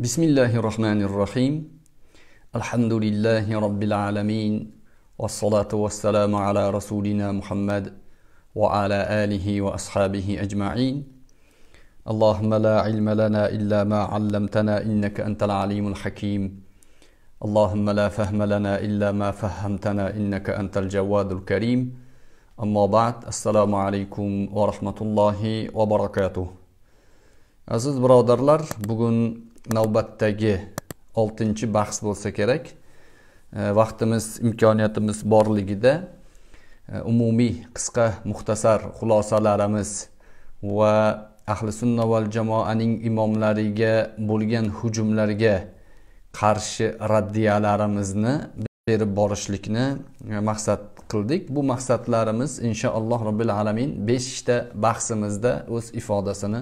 Bismillahirrahmanirrahim. Elhamdülillahi Rabbil alemin. Vessalatu vesselamu ala Resulina Muhammed ve ala alihi ve ashabihi ecma'in. Allahümme la ilme lana illa ma allamtana inneke entel alimul hakim. Allahümme la fehme lana illa ma fehemtana inneke entel cevvadul kerim. Amma ba'd. Esselamu aleykum ve rahmetullahi ve barakatuh. Aziz braderlar, bugün navbatdagi 6-bahs bo'lsa kerak. Vaqtimiz, imkoniyatimiz borligida umumiy, qisqa, muxtasar xulosalarimiz va ahli sunna val jamoaning imomlariga bo'lgan hujumlarga qarshi raddiyalarimizni berib borishlikni maqsad qildik. Bu maqsadlarimiz inshaalloh robbil alamin 5 ta bahsimizda o'z ifodasini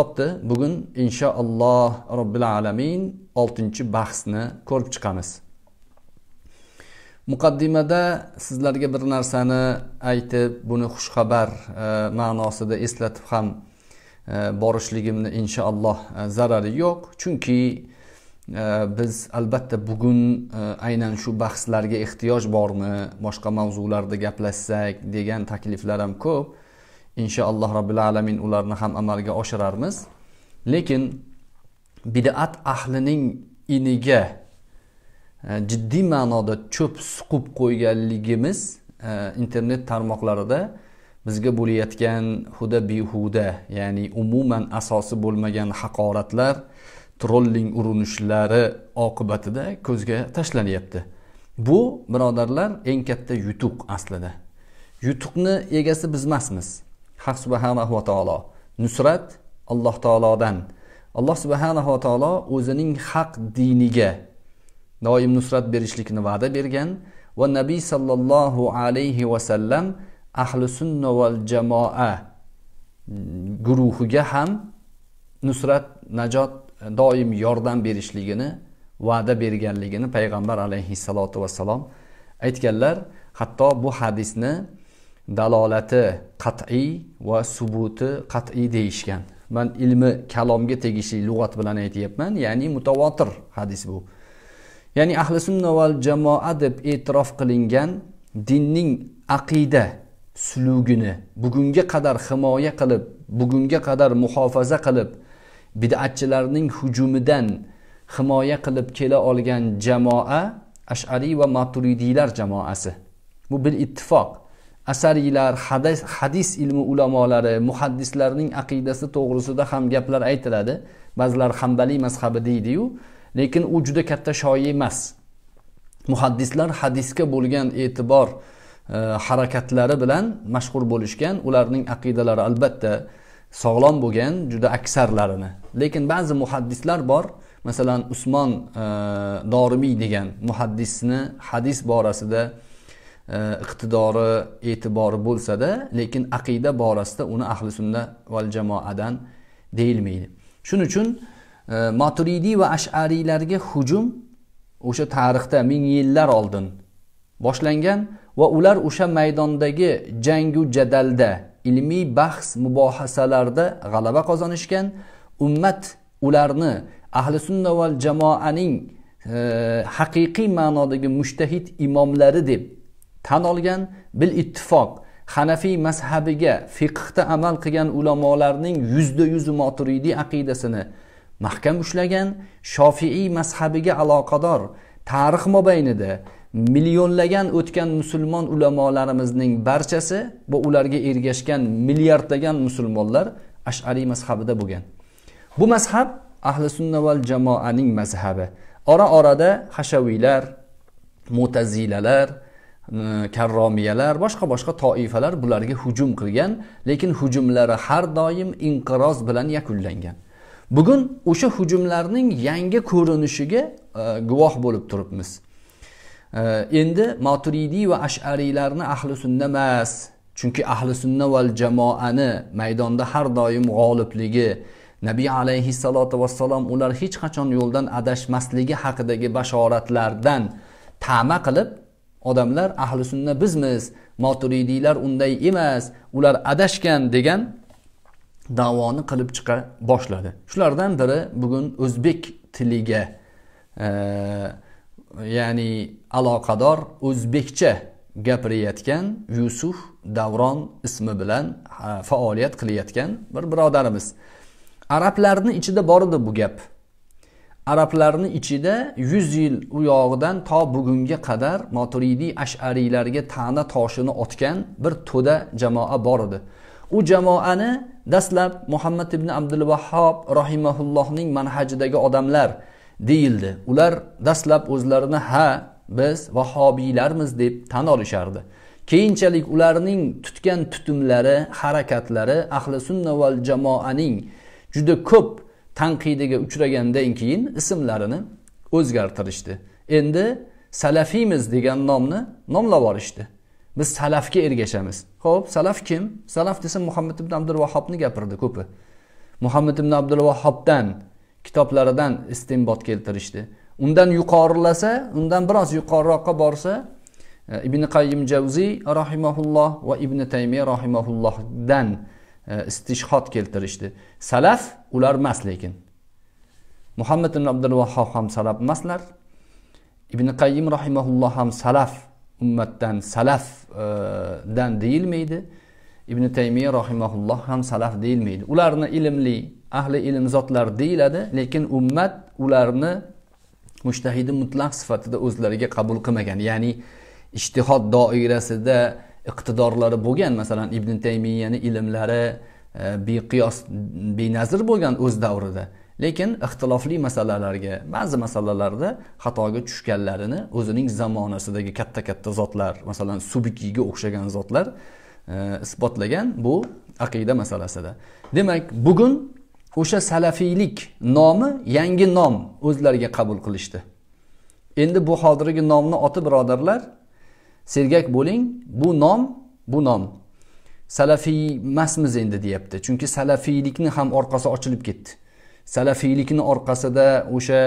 topdi. Bugün inşallah Rabbil Alamin 6. bahsini ko'rib chiqamiz. Muqaddimada sizlarga bir narsani aytib, buni xushxabar ma'nosida eslatib ham borishligimni inşallah zarari yo'q. Chunki biz albatta bugün aynan şu bahslarga ehtiyoj bormi, boshqa mavzularda gaplashsak degan takliflar ham ko'p. İnşallah Rabbil Alamin ularni ham amalga oshirarmiz. Lekin bid'at ahlining iniga ciddi ma'noda cho'p suqib qo'yganligimiz internet tarmoqlarida bizga bo'layotgan huda bihuda, ya'ni umuman asosi bo'lmagan haqoratlar, trolling urinishlari oqibatida ko'zga tashlanyapti. Bu, birodarlar, eng katta yutuq aslida. Yutuqni egasi biz emasmiz. Haq subhanahu va taolo nusrat Alloh taolodan. Alloh subhanahu va taolo o'zining haq diniga doim nusrat berishlikni va'da bergan va Nabiy sallallohu alayhi va sallam ahli sunna val jamoa guruhiga ham nusrat, najot, doim yordam berishligini va'da berganligini payg'ambar alayhi salatu va salom aytganlar. Hatto bu hadisni dalolati qat'iy va subuti qat'iy deyishgan. Men ilmi kalomga tegishli lug'at bilan aytayapman, ya'ni mutawatir hadis bu. Ya'ni ahli sunna val jamoa deb e'tirof qilingan dinning aqida sulugini bugunga qadar himoya qilib, bugunga qadar muhofaza qilib, bid'atchilarning hujumidan himoya qilib kela olgan jamoa Ash'ari va Maturidiylar jamoasi. Bu bil ittifoq asariylar, hadis ilmi ulamolari, muhaddislarning aqidasi to'g'risida ham gaplar aytiladi. Ba'zilar Hanbali mazhabi deydi-yu, lekin u juda katta shoyi emas. Muhaddislar hadisga bo'lgan e'tibor harakatlari bilan mashhur bo'lishgan. Ularning aqidalari albatta sog'lom bo'lgan, juda aksarlarini. Lekin ba'zi muhaddislar bor, masalan Usmon Dorimiy degan muhaddisni hadis borasida iqtidori, e'tibori bo'lsa-da, lekin aqida borasida uni ahli sunna val jamoadan deyilmaydi. Shuning uchun Maturidi va Ash'ariylarga hujum o'sha tarixda ming yillar oldin boshlangan va ular o'sha maydondagi jangu jadalda, ilmiy bahs mubohasalarda g'alaba qozonishgan. Ummat ularni ahli sunna val jamoaning haqiqiy ma'nodagi mujtahid imomlari deb tan olgan. Bil ittifoq Hanafiy mazhabiga fiqhda amal qilgan ulamolarning 100% Maturidi aqidasini mahkam ushlagan. Shofiiy mazhabiga aloqador tarix mobaynida millionlagan o'tgan musulmon ulamolarimizning barchasi va ularga ergashgan milliardlagan musulmonlar Ash'ariy mazhabida bo'lgan. Bu mazhab ahli sunna val jamoaning mazhabi. Ora-orada hashaviylar, mu'tazilalar, karromiyalar, boshqa toifalar bularga hujum qilgan, lekin hujumlari har doim inqiroz bilan yakunlangan. Bugun o'sha hujumlarning yangi ko'rinishiga guvoh bo'lib turibmiz. Endi Maturidi va Ash'ariylarni ahli sunna emas, chunki ahli sunna val jamoani maydonda har doim g'olibligi, Nabiy alayhi salatu vassalom ular hech qachon yo'ldan adashmasligi haqidagi bashoratlardan ta'ma qilib odamlar ahli sunna bizmiz, Maturidiylar unday emas, ular adashgan degan davoni qilib chiqa boshladi. Shulardan biri bugun o'zbek tiliga ya'ni aloqador o'zbekcha gapirayotgan Yusuf Davron ismi bilan faoliyat qilayotgan bir birodarimiz. Arablarning ichida bor edi bu gap. Arablarning ichida 100 yil u yog'idan to bugunga qadar Maturidi ash'ariylarga ta'na toshini otgan bir to'da jamoa bor edi. U jamoani dastlab Muhammad ibn Abdul Vahhab rahimahullohning manhajidagi odamlar deyildi. Ular dastlab o'zlarini biz vahobiylarmiz deb tan olishardi. Keyinchalik ularning tutgan tutumlari, harakatlari ahli sunna va jamoaning juda ko'p tanqidiga uchragandan keyin ismlarini o'zgartirishdi. Endi salafiymiz degan nomni nomlab olishdi. Biz salafga ergashamiz. Xo'p, salaf kim? Salaf desa Muhammad ibn Abdul Vahhobni gapirdi ko'pi. Muhammad ibn Abdul Vahhobdan kitoblaridan istinbot keltirishdi. Undan yuqorilasa, undan biroz yuqoriroqqa borsa, Ibn Qayyim Jawziy rahimahulloh va Ibn Taymiya rahimahullohdan istishhod keltirishdi. Salaf ular emas lekin. Muhammad ibn Abdul Vahhab ham salaf emaslar. Ibn Qayyim rahimahulloh ham salaf ummatdan salafdan deyilmaydi. Ibn Taymiya rahimahulloh ham salaf deyilmaydi. Ularni ilmli, ahli ilm zotlar deyiladi, lekin ummat ularni mujtahidi mutlaq sifatida o'zlariga qabul qilmagan. Ya'ni ijtihod doirasida iqtidorlari bo'lgan, masalan Ibn Taymiyaning ilmlari beqiyos, benazir bo'lgan o'z davrida. Lekin ixtilofli masalalarga, ba'zi masalalarda xatoga tushganlarini o'zining zamonasidagi katta zotlar, masalan Subkiyga o'xshagan zotlar isbotlagan bu aqida masalasida. Demak, bugun o'sha salafiylik nomi yangi nom o'zlariga qabul qilishdi. Endi bu hozirgi nomni oti birodarlar sergak bo'ling, bu nom salafiy emasmiz endi deyapti. Chunki salafiylikni ham orqasi ochilib ketdi. Salafiylikni orqasida o'sha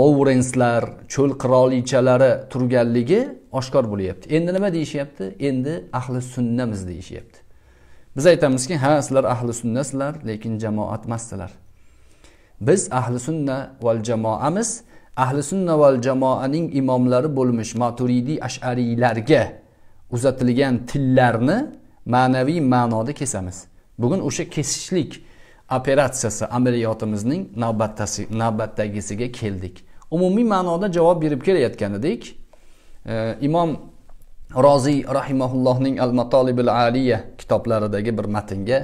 Lawrence'lar, cho'l qirolichalari turganligi oshkor bo'lyapti. Endi nima deyishyapti? Endi ahli sunnamiz deyishyapti. Biz aytamizki, ha sizlar ahli sunnasizlar, lekin jamoat emassizlar. Biz ahli sunna val jamoamiz. Ahli sunna val jamoaning imomlari bo'lmish Maturidi ash'ariylarga uzatilgan tillarni ma'naviy ma'noda kesamiz. Bugun o'sha kesishlik operatsiyasi ameliyotimizning navbatdagisiga keldik. Umumiy ma'noda javob berib kelayotgan edik. Imom Roziy rahimahullohning Al-Matolibul Aliya kitoblaridagi bir matnga,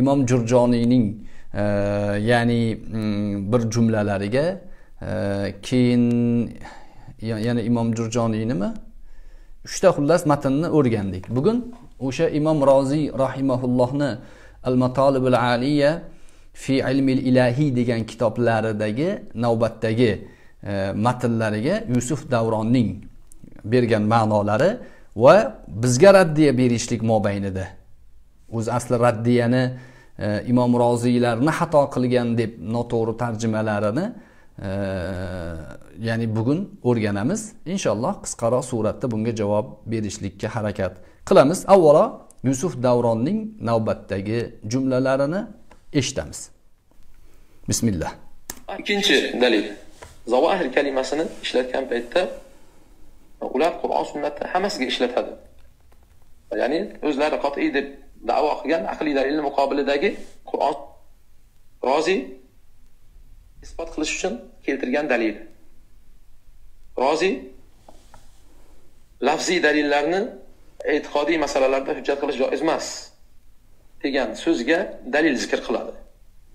Imom Jurjoniyning ya'ni bir jumlalariga, keyin yana Imom Jurjoniynimi 3ta xullas matnni o'rgandik. Bugun o'sha Imom Roziy rahimahullohni Al-Matolibul Aliya fi ilmil ilahi degan kitoblaridagi navbatdagi matnlariga Yusuf Davronning bergan ma'nolari va bizga raddiya berishlik mobaynida o'zi asli raddiyani Imom Roziylarni xato qilgan deb noto'g'ri tarjimalarini ya'ni bugun o'rganamiz. İnşallah qisqaroq suratda bunga javob berishlikka harakat qilamiz. Avvalo Yusuf Davronning navbatdagi jumlalarini eshitamiz. Bismillah. Ikkinchi dalil. Zavahir kalimasini ishlatgan paytda ular Qur'on sunnatni hammasiga ishlatadi. Ya'ni o'zlari qat'iy deb da'vo qilgan aqliy dalilning muqobilidagi Qur'on Roziy isbot qilish uchun keltirgan dalil. Roziy lafziy dalillarni e'tiqodiy masalalarda hujjat qilish joiz emas degan so'zga dalil zikr qiladi.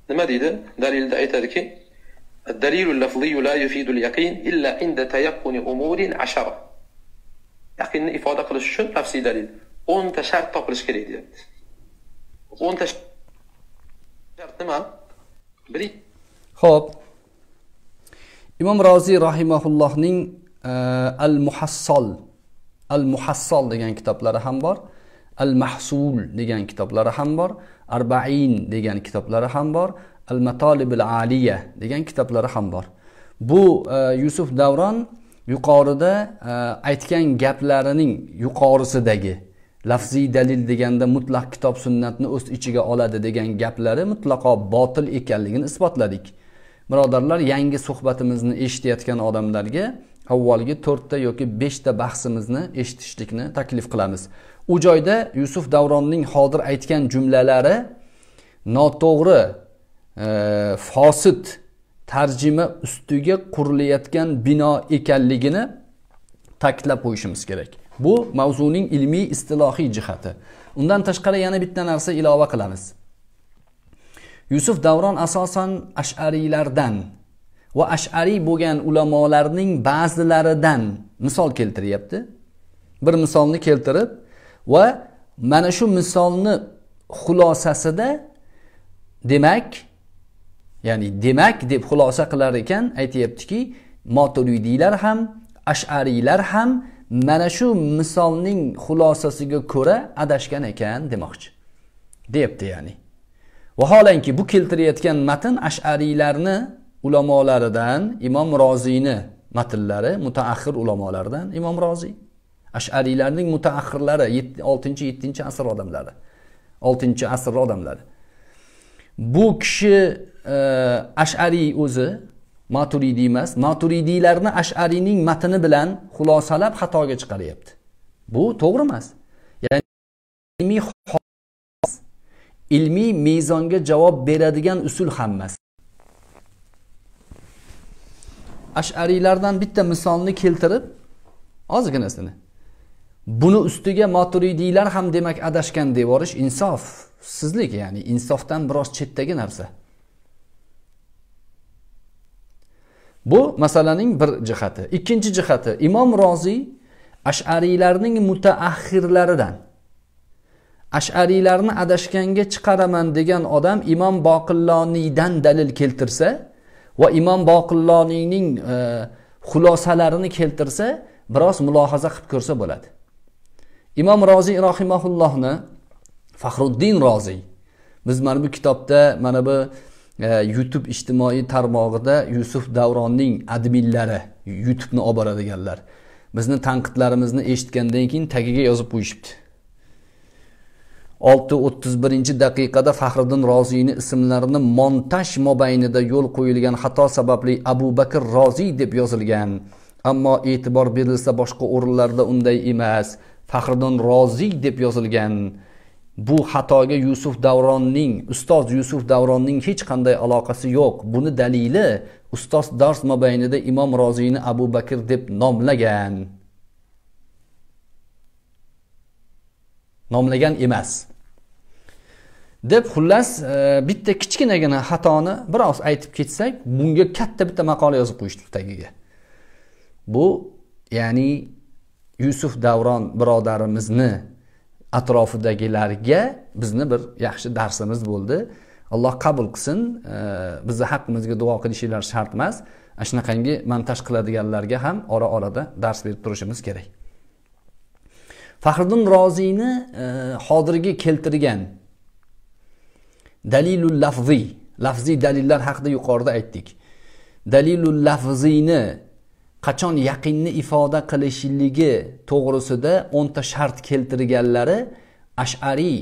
Nima deydi? Dalilda aytadiki, ad-dalilul lafziy la yufidul yaqin illa inda tayaqquni umurin 10. Yaqinni ifoda qilish uchun lafziy dalil 10 ta shart topilish kerak deyapti. 10 ta shart nima? Biri. Xo'p. Imom Roziy rahimahullohning Al-Muhassol degan kitoblari ham bor, Al-Mahsul degan kitoblari ham bor, Arba'in degan kitoblari ham bor, Al-Matolibul Aliya degan kitoblari ham bor. Bu Yusuf Davron yuqorida aytgan gaplarining yuqorisidagi lafzi dalil deganda mutlaq kitob sunnatni o'z ichiga oladi degan gaplari mutlaqo botil ekanligini isbotladik. Birodarlar, yangi suhbatimizni eshitayotgan odamlarga avvalgi 4ta yoki 5ta bahsimizni eshitishlikni taklif qilamiz. U joyda Yusuf Davronning hozir aytgan jumlalari noto'g'ri, fosit tarjima ustiga qurilayotgan bino ekanligini ta'kidlab qo'yishimiz kerak. Bu mavzuning ilmiy istilohiy jihati. Undan tashqari yana bitta narsa ilova qilamiz. Yusuf Davron asosan ash'ariylardan va ash'ariy bo'lgan ulamolarning ba'zilaridan misol keltiryapti. Bir misolni keltirib va mana shu misolni xulosasida demak deb xulosa qilar ekan, aytayaptiki, Maturidiylar ham, ash'ariylar ham mana shu misolning xulosasiga ko'ra adashgan ekan demoqchi. Deyapti ya'ni. Vaholanki bu keltirayotgan matn ash'ariylarni ulamolaridan Imom Roziyni matnlari, mutaaxir ulamolaridan Imom Roziy. Ash'ariylarning mutaaxirlari 6-7 asr odamlari. 6-asr odamlari. Bu kishi ash'ariy o'zi Maturidi emas, Maturidiylarni Ash'ariyning matni bilan xulosalab xatoga chiqaryapti. Bu to'g'ri emas. Ya'ni ilmiy mezonga javob beradigan usul hammasi. Ash'ariylardan bitta misolni keltirib, ozginasini. Buni ustiga Maturidiylar ham demak adashgan deb borish insofsizlik, ya'ni insofdan biroz chetdagi narsa. Bu masalaning bir jihati. Ikkinchi jihati, Imom Roziy ash'ariylarning mutaaxirlaridan, ash'ariylarni adashganga chiqaraman degan odam Imom Boqilloniydan dalil keltirsa va Imom Boqilloniyning xulosalarini keltirsa, biroz mulohaza qilib ko'rsa bo'ladi. Imom Roziy rahimahullohni Faxruddin Roziy biz mana bu kitobda, mana bu YouTube ijtimoiy tarmog'ida Yusuf Davronning adminlari, YouTube'ni olib boradiganlar bizni tanqidlarimizni eshitgandan keyin tagiga yozib qo'yishibdi. 6:31-daqiqada Faxriddin Roziyni ismlarini montaj mobaynida yo'l qo'yilgan xato sababli Abu Bakr Roziy deb yozilgan, ammo e'tibor berilsa boshqa o'rinlarda unday emas, Faxriddin Roziy deb yozilgan. Bu xatoga Yusuf Davronning, ustoz Yusuf Davronning hech qanday aloqasi yo'q. Buni dalili ustoz dars mobaynida Imom Roziyni Abu Bakr deb nomlagan emas. Deb xullas bitta kichkinagina xatoni biroz aytib ketsak, bunga katta bitta maqola yozib qo'yishdi tagiga. Bu ya'ni Yusuf Davron birodarimizni atrofidagilarga bizni bir yaxshi darsimiz bo'ldi. Alloh qabul qilsin. Bizni haqqimizga duo qilishinglar shart emas. Ana shunaqangi montaj qiladiganlarga ham ora-orada dars berib turishimiz kerak. Faxriddin Roziyni hozirgi keltirgan dalilul lafziy, lafziy dalillar haqida yuqorida aytdik. Dalilul lafziyni qachon yaqinni ifoda qilishligi to'g'risida 10ta shart keltirganlari ash'ariy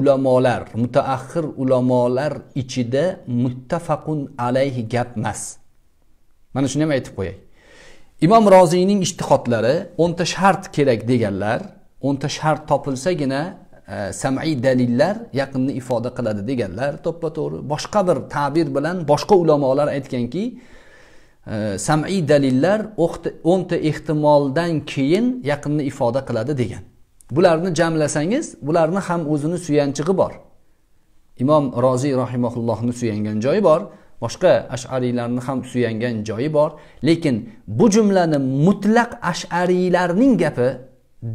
ulamolar, mutaaxir ulamolar ichida muttafaqun alayhi gap emas. Mana shuni ham aytib qo'yay. Imom Roziyning ijtihodlari 10ta shart kerak deganlar, 10ta shart topilsagina sam'iy dalillar yaqinni ifoda qiladi deganlar to'ppa-to'g'ri. Boshqa bir ta'bir bilan boshqa ulamolar aytganki, sam'iy dalillar 10ta ehtimoldan keyin yaqinni ifoda qiladi degan. Bularni jamlasangiz, bularni ham o'zini suyanchig'i bor. Imom Roziy rahimahullohni suyangan joyi bor, boshqa ash'ariylarni ham suyangan joyi bor, lekin bu jumlani mutlaq ash'ariylarning gapi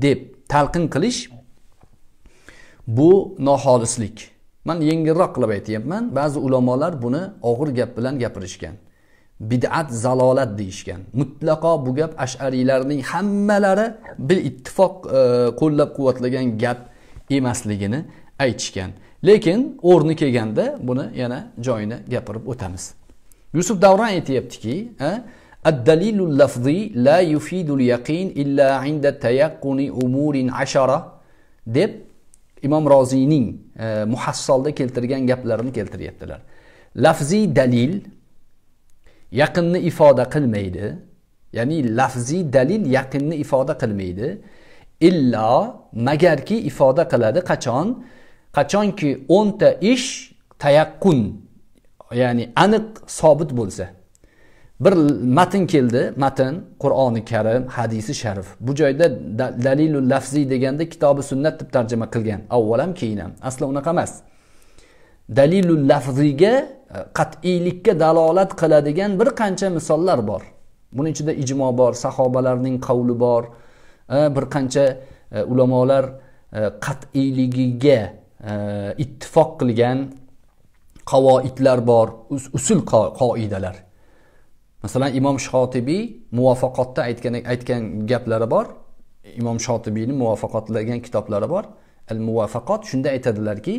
deb talqin qilish bu noholislik. Men yengilroq qilib aytayapman, ba'zi ulamolar buni og'ir gap bilan gapirishgan. Bid'at zalolat deyishgan. Mutlaqo bu gap ash'ariylarning hammalari bil ittifoq qo'llab-quvvatlagan gap emasligini aytishgan. Lekin o'rni kelganda buni yana joyini gapirib o'tamiz. Yusuf Davron aytayaptiki, ad-dalilul lafzi la yufidul yaqin illa inda tayaqquni umurin 10. deb İmam Roziyning Muhassolda keltirgan gaplarini keltiryaptilar. Lafzi dalil yaqinni ifoda qilmaydi. Ya'ni lafzi dalil yaqinni ifoda qilmaydi. Illa magarki ifoda qiladi qachon? Qachonki 10 ta ish tayaqqun, ya'ni aniq sobit bo'lsa. Bir matn keldi, matn Qur'oni Karim, hadisi sharif. Bu joyda dalilul lafzi deganda kitobi sunnat deb tarjima qilgan. Avvalam keyin ham. Aslan unaqa emas. Dalilul lafziga qat'iylikka dalolat qiladigan bir qancha misollar bor. Buning ichida ijmo bor, sahobalarning qavli bor, bir qancha ulamolar qat'iyligiga ittifoq qilgan qavoidlar bor, usul qoidalar. Mesela İmam Shotibiy muvafaqatda aytgan gaplari bor. İmam Shotibiyning muvafaqatlagan kitoblari bor. Al muvafaqat shunda aytadilarki,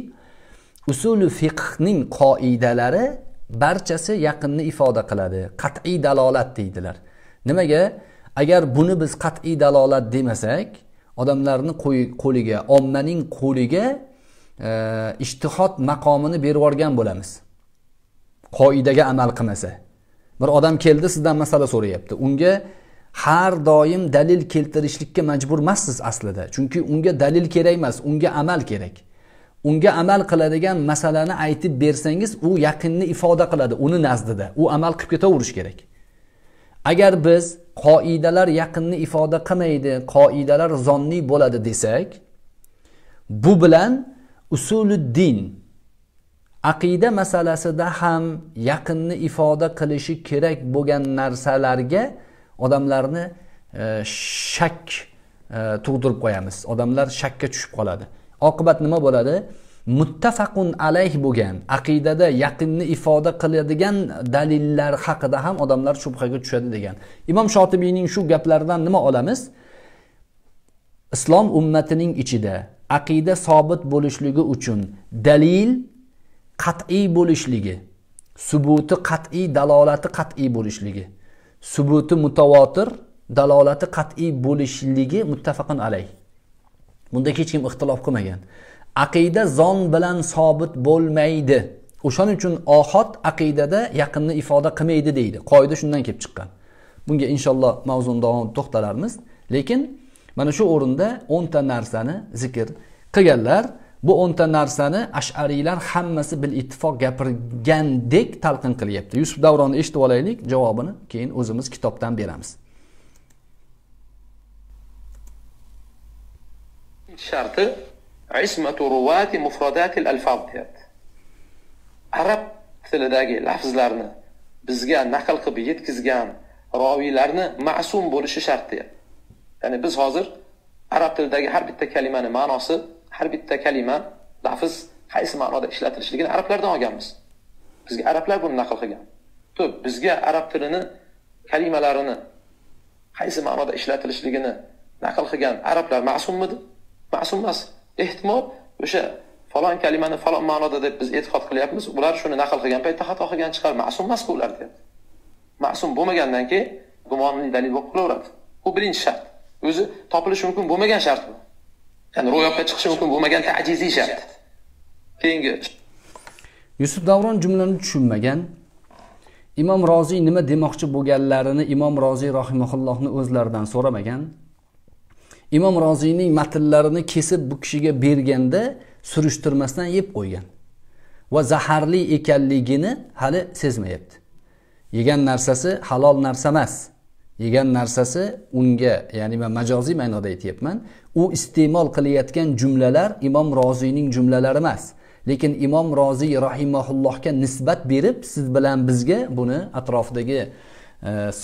usul-u fiqhning qoidalari barchasi yaqinni ifoda qiladi. Qat'iy dalolat deydilar. Nimaga? Agar buni biz qat'iy dalolat demasak, odamlarni qo'liga, ommaning qo'liga ijtihod maqomini berib yuborgan bo'lamiz. Qoidaga amal qilmasa. Bir odam keldi, sizdan masala so'rayapti. Unga har doim dalil keltirishlikka majbur emassiz aslida. Chunki unga dalil kerak emas, unga amal kerak. Unga amal qiladigan masalani aytib bersangiz, u yaqinni ifoda qiladi, uni nazdida. U amal qilib ketaverish kerak. Agar biz qoidalar yaqinni ifoda qilmaydi, qoidalar zonni bo'ladi desak, bu bilan usuluddin aqida masalasida ham yaqinni ifoda qilishi kerak bo'lgan narsalarga odamlarni shak tug'dirib qo'yamiz. Odamlar shakka tushib qoladi. Oqibat nima bo'ladi? Muttafaqun alayh bo'lgan aqidada yaqinni ifoda qiladigan dalillar haqida ham odamlar shubhaga tushadi degan. Imom Shotibiyning shu gaplaridan nima olamiz? Islom ummatining ichida aqida sobit bo'lishligi uchun dalil qat'iy bo'lishligi, subuti qat'iy, dalolati qat'iy bo'lishligi, subuti mutavotir, dalolati qat'iy bo'lishligi muttafaqun alayh. Bunda hech kim ixtilof qilmagan. Aqida zon bilan sobit bo'lmaydi. O'shaning uchun ohod aqidada yaqinni ifoda qilmaydi deydi. Qoida shundan kelib chiqqan. Bunga inshaalloh mavzuni davom to'xtalarmiz. Lekin mana shu o'rinda 10 ta narsani zikr qilganlar. Bu 10 ta narsani ash'ariylar hammasi bil ittifoq gapirgandek talqin qilyapti. Yusuf Davronni eshitib olaylik, javobini keyin o'zimiz kitobdan beramiz. Sharti ismatu ruwati mufradatil alfaz. Arab tilidagi lafzlarni bizga naql qilib yetkazgan raviylarni ma'sum bo'lishi shart. Ya'ni biz hozir arab tilidagi har bitta kalimani ma'nosi, har bitta kalima, lafz qaysi ma'noda ishlatilishligini arablardan olganmiz. Bizga arablar buni naql qilgan. To'p, bizga arab tilini kalimalarini qaysi ma'noda ishlatilishligini naql qilgan arablar ma'summidi? Ma'sum emas. Ehtimol o'sha falon kalimani falon ma'noda deb biz e'tiqod qilyapmiz. Ular shuni naql qilgan paytda xato qilgan chiqar. Ma'sum emas ular deyapti. Ma'sum bo'lmagandan keyin gumonli dalil bo'lib qolaveradi. Bu birinchi shart. O'zi topilishi mumkin bo'lmagan shart bu. Yani ro'yobga chiqishi mumkin bo'lmagan ta'jiziy shart. Keyingi Yusuf Davron jumlani tushunmagan. Imom Roziy nima demoqchi bo'lganlarini Imom Roziy rahimahullohni o'zlaridan so'ramagan. Imom Roziyning matnlarini kesib bu kishiga berganda surishtirmasdan yeb qo'ygan va zaharli ekanligini hali sezmayapti. Yegan narsasi halol narsa emas. Yegan narsasi unga, ya'ni men majoziy ma'noda aytayapman, u iste'mol qilayotgan jumlalar Imom Roziyning jumlalari emas. Lekin Imom Roziy rahimahullohga nisbat berib, siz bilan bizga buni atrofidagi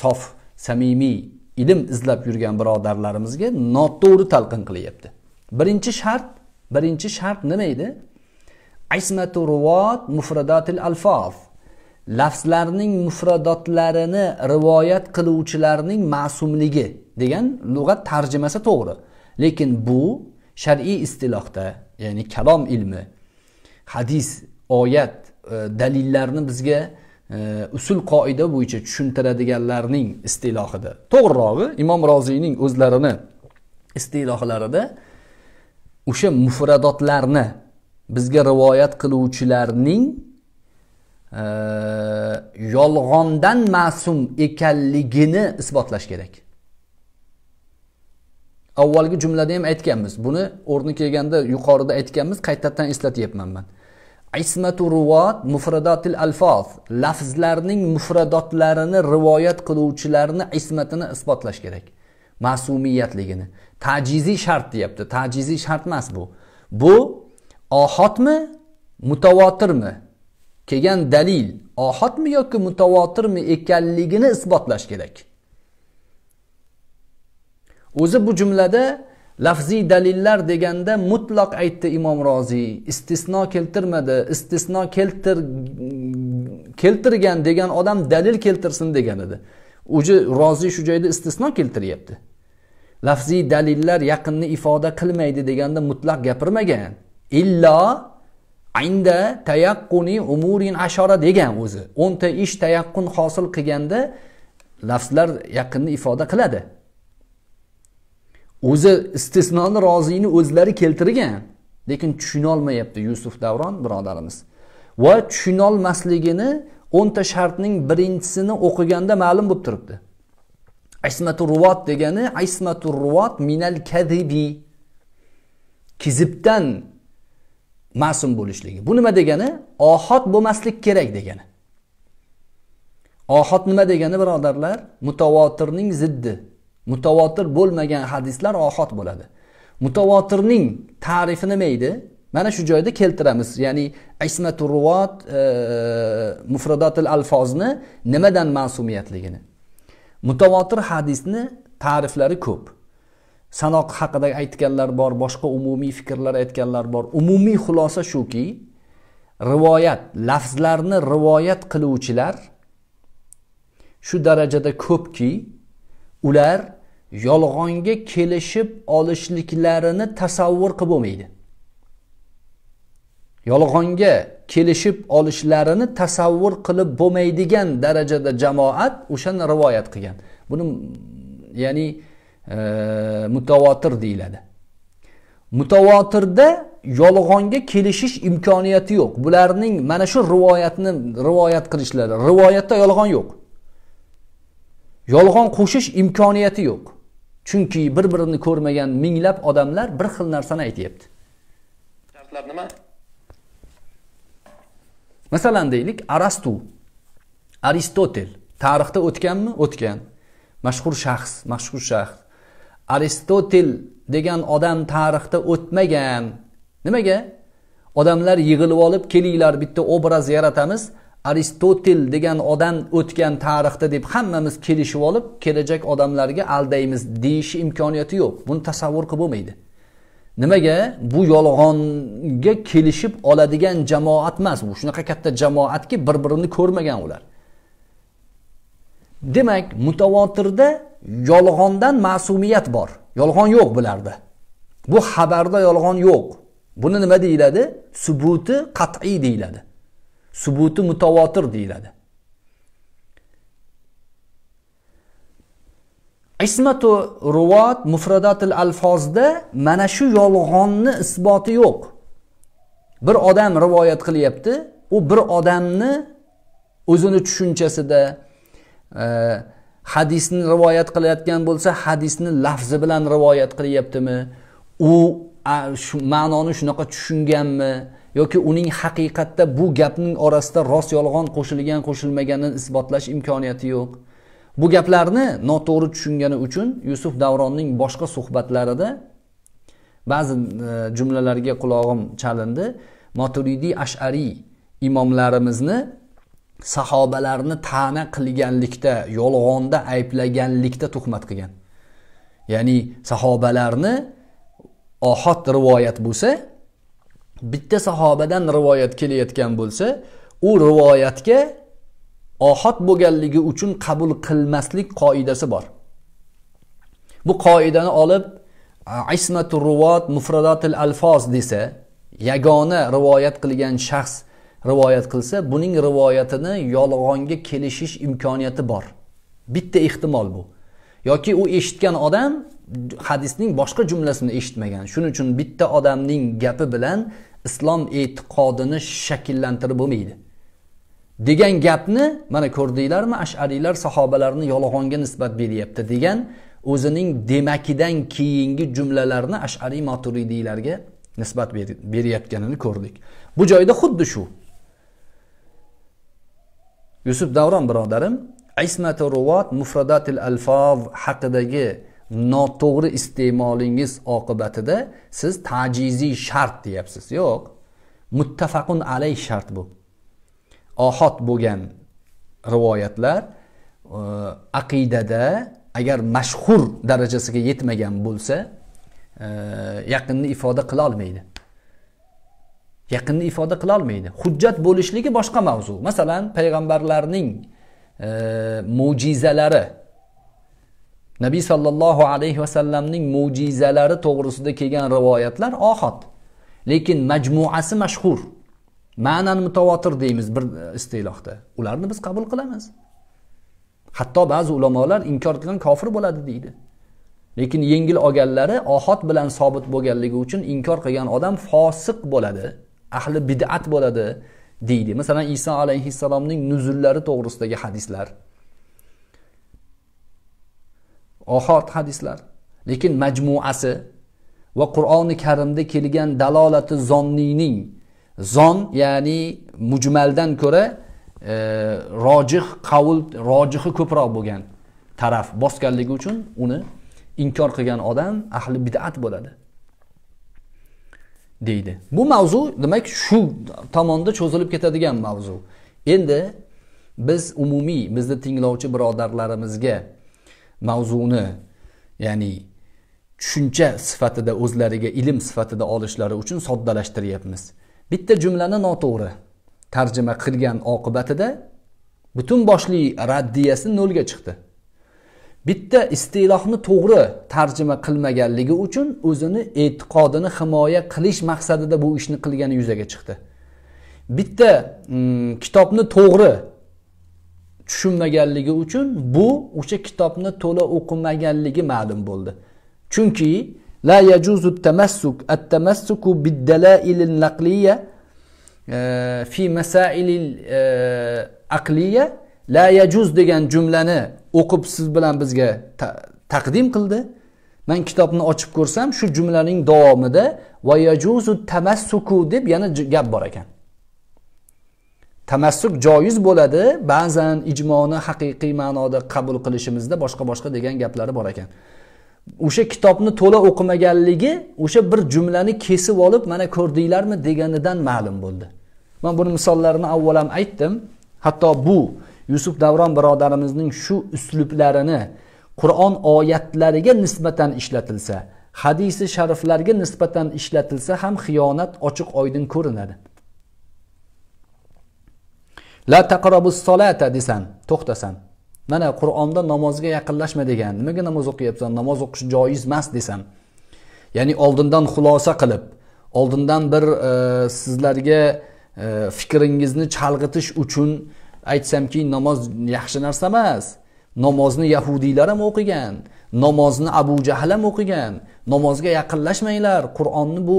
sof, samimiy ilm izlab yurgan birodarlarimizga noto'g'ri talqin qilyapti. Birinchi shart nima edi? Ismatu ruwat mufradatil alfaz. Lafzlarning mufradatlarini rivoyat qiluvchilarning ma'sumligi degan lug'at tarjimasi to'g'ri. Lekin bu shar'iy istilohda, ya'ni kalom ilmi, hadis, oyat, dalillarni bizga usul qoida bo'yicha tushuntiradiganlarning istilohida. To'g'rirog'i Imom Roziyning o'zlarini istilohlarida o'sha mufradatlarni bizga rivoyat qiluvchilarning yolg'ondan ma'sum ekanligini isbotlash kerak. Avvalgi jumlada ham aytganmiz, buni o'rni kelganda yuqorida aytganmiz, qaytadan eslatyapman men. Ismatu ruvat mufradatil alfoz, lafzlarning mufradatlarini rivoyat qiluvchilarni ismatini isbotlash kerak, ma'sumiyatligini. Tajiziy shart deyapti. Tajiziy shart emas bu. Bu ohatmi, mutawatirmi? Kelgan dalil ohatmi yoki mutawatirmi ekanligini isbotlash kerak. O'zi bu jumlada lafziy dalillar deganda mutlaq aytdi Imom Roziy, istisno keltirmadi. Istisno keltirgan degan odam dalil keltirsin degan edi. O'zi Roziy shu joyda istisno keltiryapti. Lafziy dalillar yaqinni ifoda qilmaydi deganda mutlaq gapirmagan. Illa inda tayaqquni umurin ashara degan o'zi. 10 ta ish tayaqqun hosil qilganda lafzlar yaqinni ifoda qiladi. O'zi istisnoni Roziyni o'zlari keltirgan, lekin tushunolmayapti Yusuf Davron birodarimiz. Va tushunolmasligini 10 ta shartning birinchisini o'qiganda ma'lum bo'lib turibdi. Ismatur ruvat degani ismatur ruvat minal kadhibi, kizibdan ma'sum bo'lishligi. Bu nima degani? Ohot bo'lmaslik kerak degani. Ohot nima degani birodarlar? Mutawatirning ziddi. Mutawatir bo'lmagan hadislar ohot bo'ladi. Mutawatirning ta'rifi nima edi? Mana shu joyda keltiramiz. Ya'ni ismatur ruvat mufradatul alfozni nimadan ma'sumiyatligini. Mutawatir hadisni ta'riflari ko'p. Sanoq haqida aytganlar bor, boshqa umumiy fikrlar aytganlar bor. Umumiy xulosa shuki, rivoyat, lafzlarni rivoyat qiluvchilar shu darajada ko'pki, ular yolg'onga kelishib olishliklarini tasavvur qilib bo'lmaydi. Yolg'onga kelishib olishlarini tasavvur qilib bo'lmaydigan darajada jamoat o'shani rivoyat qilgan. Buni ya'ni mutawatir deyiladi. Mutawatirda yolg'onga kelishish imkoniyati yo'q. Bularning mana shu rivoyatni rivoyat qilishlari, rivoyatda yolg'on yo'q. Yolg'on qo'shish imkoniyati yo'q. Chunki bir-birini ko'rmagan minglab odamlar bir xil narsani aytayapti. Shartlar nima? Masalan deylik, Aristotel tarixda o'tganmi? O'tgan. Mashhur shaxs. Aristotel degan odam tarixda o'tmagan. Nimaga? Odamlar yig'ilib olib, kelinglar bitta obraz yaratamiz. Aristotel degan odam o'tgan tarixda deb hammamiz kelishib olib, kelajak odamlarga aldaymiz deyish imkoniyati yo'q. Buni tasavvur qilib bo'lmaydi. Nimaga? Bu yolg'onga kelishib oladigan jamoat emas. Bu shunaqa katta jamoatki, bir-birini ko'rmagan ular. Demak, mutawatirda yolg'ondan ma'sumiyat bor. Yolg'on yo'q bularda. Bu xabarda yolg'on yo'q. Buni nima deyiladi? Subuti qat'iy deyiladi. Subuti mutawatir deyiladi. Ismatu ruvat mufradatil alfozda mana shu yolg'onni isboti yo'q. Bir odam rivoyat qilyapti, u bir odamni o'zini tushunchasida hadisni rivoyat qilayotgan bo'lsa, hadisni lafzi bilan rivoyat qilyaptimi? U shu ma'noni shunaqa tushunganmi? Yoki uning haqiqatda bu gapning orasida rost yolg'on qo'shilgan qo'shilmaganini isbotlash imkoniyati yo'q. Bu gaplarni noto'g'ri tushungani uchun Yusuf Davronning boshqa suhbatlarida ba'zi jumlalarga quloqim chalindi. Maturidi Ash'ariy imomlarimizni sahobalarni ta'na qilganlikda, yolg'onda ayblaganlikda tuhmat qilgan. Ya'ni sahobalarni ohot rivoyat bo'lsa, bitta sahobadan rivoyat kelayotgan bo'lsa, u rivoyatga ohot bo'lganligi uchun qabul qilmaslik qoidasi bor. Bu qoidani olib ismatur ruvat mufradatil alfoz desa, yagona rivoyat qilgan shaxs rivoyat qilsa, buning rivoyatini yolg'onga kelishish imkoniyati bor. Bitta ehtimol bu. Yoki u eshitgan odam hadisning boshqa jumlasini eshitmagan. Shuning uchun bitta odamning gapi bilan islom e'tiqodini shakllantirib bo'lmaydi degan gapni mana ko'rdinglarmi? Ash'ariylar sahobalarni yolg'onga nisbat beryapti degan o'zining demakidan keyingi jumlalarni Ash'ariy Maturidiylarga nisbat berayotganini ko'rdik. Bu joyda xuddi shu Yusuf Davron birodarim Ismatu ruvat mufradatil alfaz haqidagi noto'g'ri iste'molingiz oqibatida siz tajiziy shart deyapsiz. Yo'q. Muttafaqun alayh shart bu. Ohot bo'lgan rivoyatlar aqidada agar mashhur darajasiga yetmagan bo'lsa, yaqinni ifoda qila olmaydi. Yaqinni ifoda qila olmaydi. Hujjat bo'lishligi boshqa mavzu. Masalan, payg'ambarlarning mu'jizalari Nabi sallallohu alayhi ve sellem'nin mucizalari to'g'risida kelgan rivoyatlar ohot. Lekin majmuasi mashhur. Ma'nan mutawatir deymiz bir istilohda. Ularni biz qabul qilamiz. Hatto ba'zi ulamolar inkor qilgan kofir bo'ladi deydi. Lekin yengil olganlari ohot bilan sobit bo'lganligi uchun inkor qilgan odam fosiq bo'ladi, ahli bid'at bo'ladi deydi. Masalan, Iso alayhissalomning nuzullari to'g'risidagi hadislar. Ohot hadislar. Lekin majmuasi va Qur'oni Karimda kelgan dalolati zonniyning zon ya'ni mujmaldan ko'ra rojih qavl rojihi ko'proq bo'lgan taraf bosganligi uchun uni inkor qilgan odam ahli bid'at bo'ladi deydi. Bu mavzu demak shu tomonda cho'zilib ketadigan mavzu. Endi biz umumiy bizni tinglovchi birodarlarimizga mavzuni ya'ni tushuncha sifatida o'zlariga ilm sifatida olishlari uchun soddalashtiryapmiz. Bitta jumlani noto'g'ri tarjima qilgan oqibatida butun boshli raddiyasi nolga chiqdi. Bitta istilohni to'g'ri tarjima qilmaganligi uchun o'zini e'tiqodini himoya qilish maqsadida bu ishni qilgani yuzaga chiqdi. Bitta kitobni to'g'ri tushunmaganligi uchun bu o'sha kitobni to'la o'qimaganligi ma'lum bo'ldi. Chunki la yajuzu at-tamassuk at-tamassuku bid-dala'il al-naqliya fi masail al-aqliya la yajuz degan jumlani o'qib siz bilan bizga taqdim qildi. Men kitobni ochib ko'rsam shu jumlaning davomida va yajuzu at-tamassuku deb yana gap bor ekan. Tamassuk joiz bo'ladi, ba'zan ijmoni haqiqiy ma'noda qabul qilishimizda boshqa degan gaplari bor ekan. O'sha kitobni to'la o'qimaganligi o'sha bir jumlani kesib olib mana ko'rdinglarmi deganidan ma'lum bo'ldi. Men buni misollarini avval ham aytdim. Hatto bu Yusuf Davron birodarimizning shu uslublarini Qur'on oyatlariga nisbatan ishlatilsa, hadisi shariflarga nisbatan ishlatilsa ham xiyonat ochiq-oydin ko'rinadi. La taqrabus solata desan, to'xtasan. Mana Qur'onda namozga yaqinlashma degan. Nimaga namoz o'qiyapsan? Namoz o'qish joiz emas desan. Ya'ni oldindan xulosa qilib, oldindan bir sizlarga fikringizni chalg'itish uchun aytsamki, namoz yaxshi narsa emas. Namozni yahudiylar ham o'qigan, namozni Abu Jahl ham o'qigan. Namozga yaqinlashmanglar. Qur'onni bu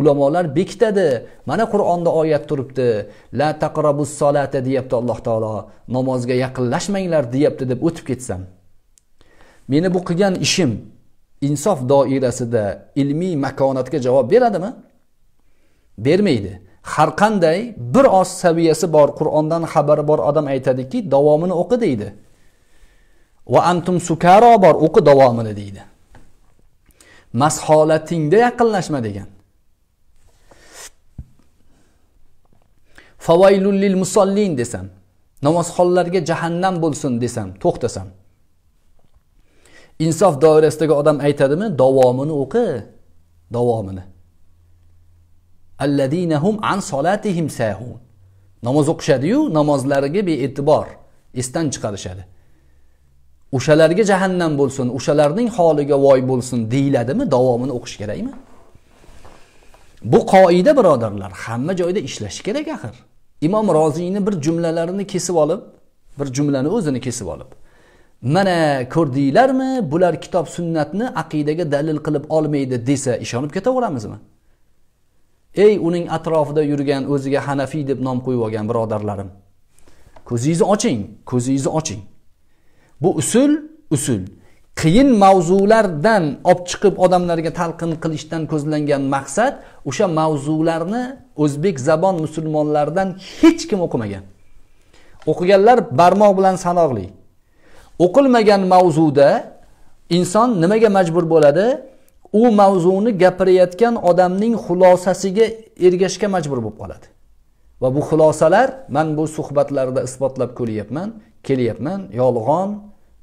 ulamolar bekitadi. Mana Qur'onda oyat turibdi. La taqrabus solata deyapti Alloh taolo. Namozga yaqinlashmanglar deyapti deb o'tib ketsam. Meni bu qilgan ishim insof doirasida ilmiy makonatga javob beradimi? Bermaydi. Har qanday bir oz saviyasi bor, Qur'ondan xabari bor odam aytadiki, davomini o'qi deydi. Va antum sukaro bor, o'qi davomini deydi. Masholatingda yaqinlashma degan. Favaylul lil musallin desam, namozxonlarga jahannam bo'lsin desam, to'xtasam. Insof doirasidagi odam aytadimi? Davomini o'qi, davomini. Alladinahum an solatihim sahun. Namoz o'qishadi-yu, namozlariga be'e'tibor, esdan chiqarishadi. O'shalarga jahannam bo'lsin, o'shalarning holiga voy bo'lsin deyiladimi? Davomini o'qish kerakmi? Bu qoida birodarlar, hamma joyda ishlash kerak axir. Imom Roziyni bir jumlalarini kesib olib, bir jumlani o'zini kesib olib, Mana ko'rdinglarmi? Bular kitob sunnatni aqidaga dalil qilib olmaydi desa ishonib ketaveramizmi? Ey uning atrofida yurgan o'ziga Hanafiy deb nom qo'yib olgan birodarlarim. Ko'zingizni oching, ko'zingizni oching. Bu usul qiyin mavzulardan olib chiqib odamlarga talqin qilishdan ko'zlangan maqsad o'sha mavzularni o'zbek zabon musulmonlardan hech kim o'qimagan. O'qiganlar barmoq bilan sanoqli. O'qilmagan mavzuda inson nimaga majbur bo'ladi? U mavzuni gapirayotgan odamning xulosasiga ergashga majbur bo'lib qoladi. Va bu xulosalar men bu suhbatlarda isbotlab kelyapman, yolg'on,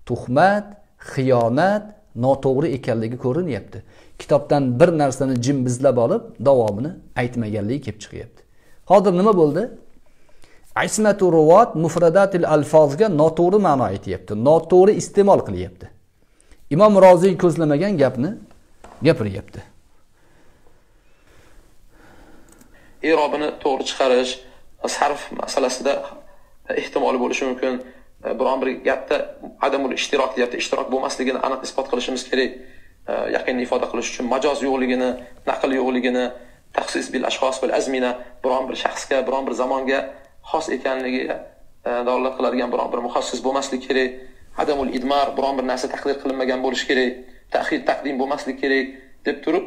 tuhmat, xiyonat, noto'g'ri ekanligi ko'rinyapti. Kitobdan bir narsani jim bizlab olib, davomini aytmaganligi kelib chiqyapti. Hozir nima bo'ldi? Ismatu ruvat mufradatil alfozga noto'g'ri ma'no aytayapti. Noto'g'ri iste'mol qilyapti. Imom Roziy ko'zlamagan gapni gapiryapti. I'robini to'g'ri chiqarish, sarf masalasida ehtimol bo'lishi mumkin. Biron bir gapda adamul ishtirok deyapti. Ishtirok bo'lmasligini aniq isbot qilishimiz kerak. Yaqinni ifoda qilish uchun majoz yo'qligini, naql yo'qligini, taxsis bil ashxos bil azmina, biron bir shaxsga, biron bir zamonga xos ekanligiga dalolat qiladigan biron bir muxassis bo'lmaslik kerak. Adamul idmar, biron bir narsa taqdir qilinmagan bo'lishi kerak. Ta'xir taqdim bo'lmaslik kerak deb turib,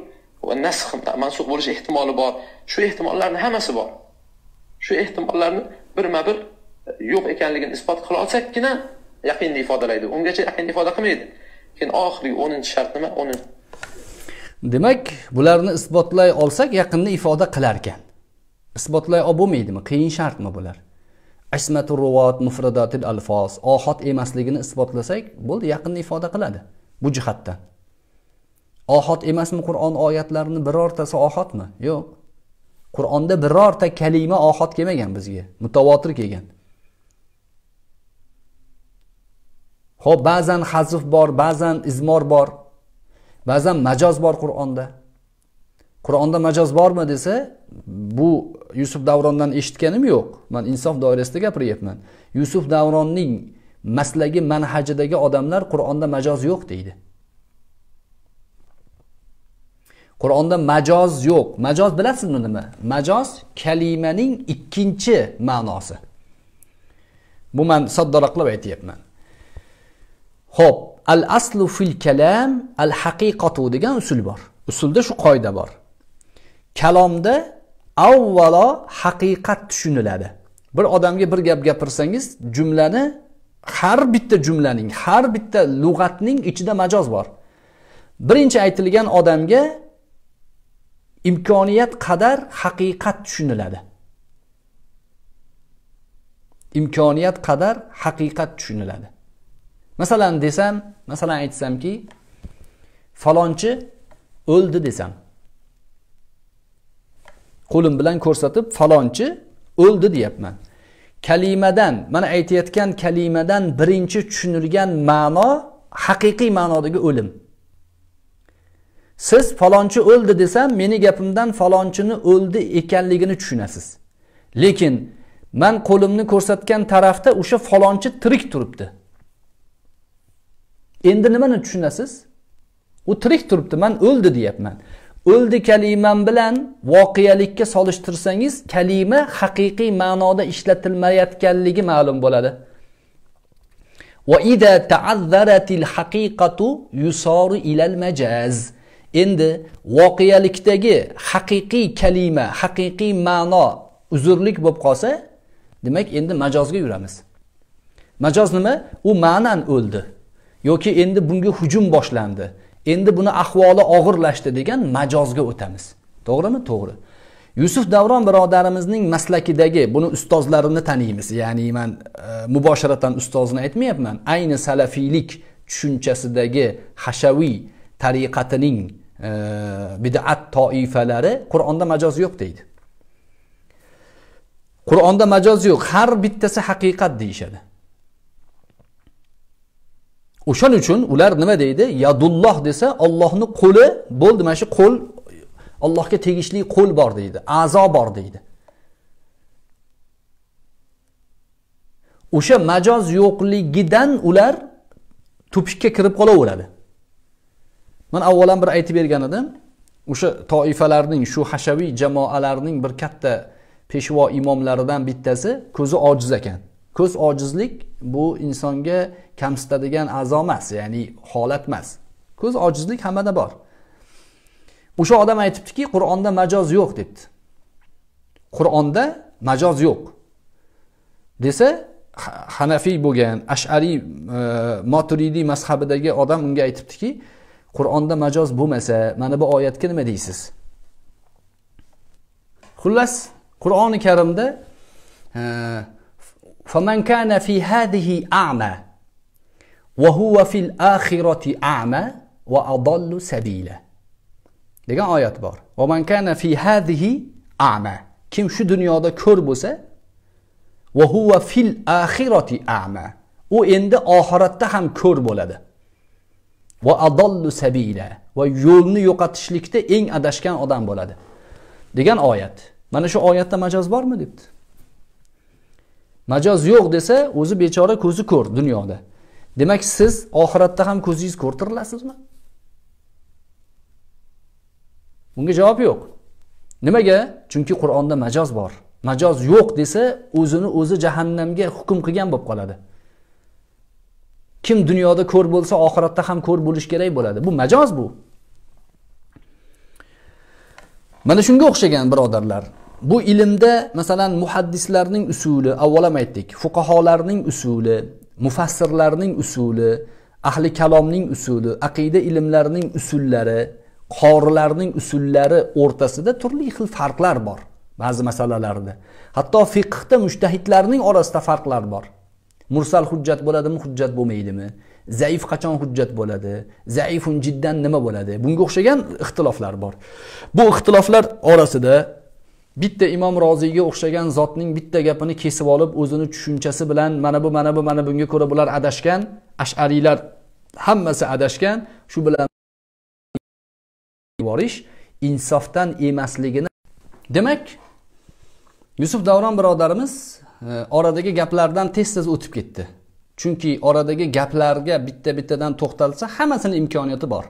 va nasx mansux bo'lish ehtimoli bor. Shu ehtimollarning hammasi bor. Shu ehtimollarni birma-bir yo'q ekanligini isbot qila olsakkina yaqinni ifodalaydi. Ungacha yaqinni ifoda qilmaydi. Keyin oxirgi 10-shart nima? 10. Demak, bularni isbotlay olsak yaqinni ifoda qilar ekan. Isbotlay olmaydimi? Qiyin shartmi bular? Ismatur ruvat mufradatil alfos ohot emasligini isbotlasak, bo'ldi, yaqinni ifoda qiladi bu jihatdan. Ohot emasmi Qur'on oyatlarining birortasi ohotmi? Yo'q. Qur'onda birorta kalima ohot kelmagan bizga, mutawatir kelgan. Xo'p, ba'zan hazf bor, ba'zan izmor bor, ba'zan majoz bor Qur'onda. Qur'onda majoz bormi desa, bu Yusuf Davrondan eshitganim yo'q. Men insof doirasida gapiryapman. Yusuf Davronning maslagi manhajidagi odamlar Qur'onda majoz yo'q deydi. Qur'onda majoz yo'q. Majoz bilasizmi nima? Majoz kalimaning ikkinchi ma'nosi. Bu men soddalaqlab aytayapman. Xo'p, al aslu fil kalam al haqiqatu degan usul bor. Usulda shu qoida bor. Kalomda avvalo haqiqat tushuniladi. Bir odamga bir gap gapirsangiz, jumlani har bitta lug'atning ichida majoz bor. Birinchi aytilgan odamga imkoniyat qadar haqiqat tushuniladi. Imkoniyat qadar haqiqat tushuniladi. Masalan desam, aytsamki, falonchi o'ldi desam. Qo'lim bilan ko'rsatib falonchi o'ldi deyapman. Kalimadan, mana aytayotgan kalimadan birinchi tushunilgan ma'no haqiqiy ma'nodagi o'lim. Siz falonchi o'ldi desam, meni gapimdan falonchini o'ldi ekanligini tushunasiz. Lekin men qo'limni ko'rsatgan tarafda o'sha falonchi tirik turibdi. Endi nimani tushunasiz? U tirik turibdi, men o'ldi deyapman. O'ldi kalimam bilan voqealikka solishtirsangiz, kalima haqiqiy ma'noda ishlatilmayotganligi ma'lum bo'ladi. Va idza ta'azzaratil haqiqatu yusaru ilal majaz. Endi voqealikdagi haqiqiy kalima, haqiqiy ma'no uzrlik bo'lib qolsa, demak endi majozga yuramiz. Majoz nima? U ma'nan o'ldi yoki endi bunga hujum boshlandi. Endi buni ahvoli og'irlashdi degan majozga o'tamiz. To'g'rimi? To'g'ri. Yusuf Davron birodarimizning maslakidagi buni ustozlarini taniymiz. Ya'ni men mubosharatan ustozini aytmayapman. Ayni salafiylik tushunchasidagi hashaviy tariqatining bid'at toifalari Qur'onda majoz yo'q deydi. Qur'onda majoz yo'q, har bittasi haqiqat deyishadi. O'shaning uchun ular nima deydi? Yadulloh desa, Allohni qo'li bo'ldi, mana shu qo'l Allohga tegishli qo'l bor deydi, a'zo bor deydi. O'sha majoz yo'qligidan ular tupshikka kirib qolaveradi. Men avvalan bir aytib bergan edim, o'sha toifalarning, shu hashaviy jamoalarning bir katta peshvo imomlaridan bittasi ko'zi ojiz ekan. Ko'z ojizlik bu insonga kamsitadigan a'zo emas, ya'ni holat emas. Ko'z ojizlik hammada bor. O'sha odam aytibdiki, Qur'onda majoz yo'q debdi. Qur'onda majoz yo'q desa, Hanafiy bo'lgan, Ash'ariy, Maturidiy mazhabidagi odam unga aytibdiki, Qur'onda majoz bo'lmasa, mana bu oyatga nima deysiz? Xullas, Qur'oni Karimda "Faman kana fi hadihi a'ma wa huwa fil akhirati a'ma wa adallu sabila" degan oyat bor. "Va man kana fi hadihi a'ma", kim shu dunyoda ko'r bo'lsa, va huwa fil akhirati a'ma, u endi oxiratda ham ko'r bo'ladi. Va adallu sabila, va yo'lni yo'qotishlikda eng adashgan odam bo'ladi degan oyat. Mana shu oyatda majoz bormi debdi? Majoz yo'q desa, o'zi bechora ko'zi ko'r dunyoda. Demak, siz oxiratda ham ko'zingiz ko'rtirilasizmi? Bunga javob yo'q. Nimaga? Chunki Qur'onda majoz bor. Majoz yo'q desa, o'zini o'zi jahannamga hukm qilgan bo'lib qoladi. Kim dunyoda ko'r bo'lsa, oxiratda ham ko'r bo'lish kerak bo'ladi. Bu majoz bu. Mana shunga o'xshagan birodarlar, bu ilmda masalan muhaddislarning usuli, avvalam aytdik, fuqaholarning usuli, mufassirlarning usuli, ahli kalomning usuli, aqida ilmlarining usullari, qorilarning usullari o'rtasida turli xil farqlar bor. Ba'zi masalalarda, hatto fiqhda mujtahidlarning orasida farqlar bor. Mursal hujjat bo'ladimi, hujjat bo'lmaydimi? Zaif qachon hujjat bo'ladi? Zaifun jiddan nima bo'ladi? Bunga o'xshagan ixtiloflar bor. Bu ixtiloflar orasida bitta Imom Roziyga o'xshagan zotning bitta gapini kesib olib, o'zini tushunchasi bilan mana bunga ko'ra bular adashgan, Ash'ariylar hammasi adashgan, shu bilan borish insofdan emasligini. Demak, Yusuf Davron birodarimiz oradagi gaplardan tez-tez o'tib ketdi. Chunki oradagi gaplarga bitta-bittadan to'xtalsa, hammasini imkoniyati bor.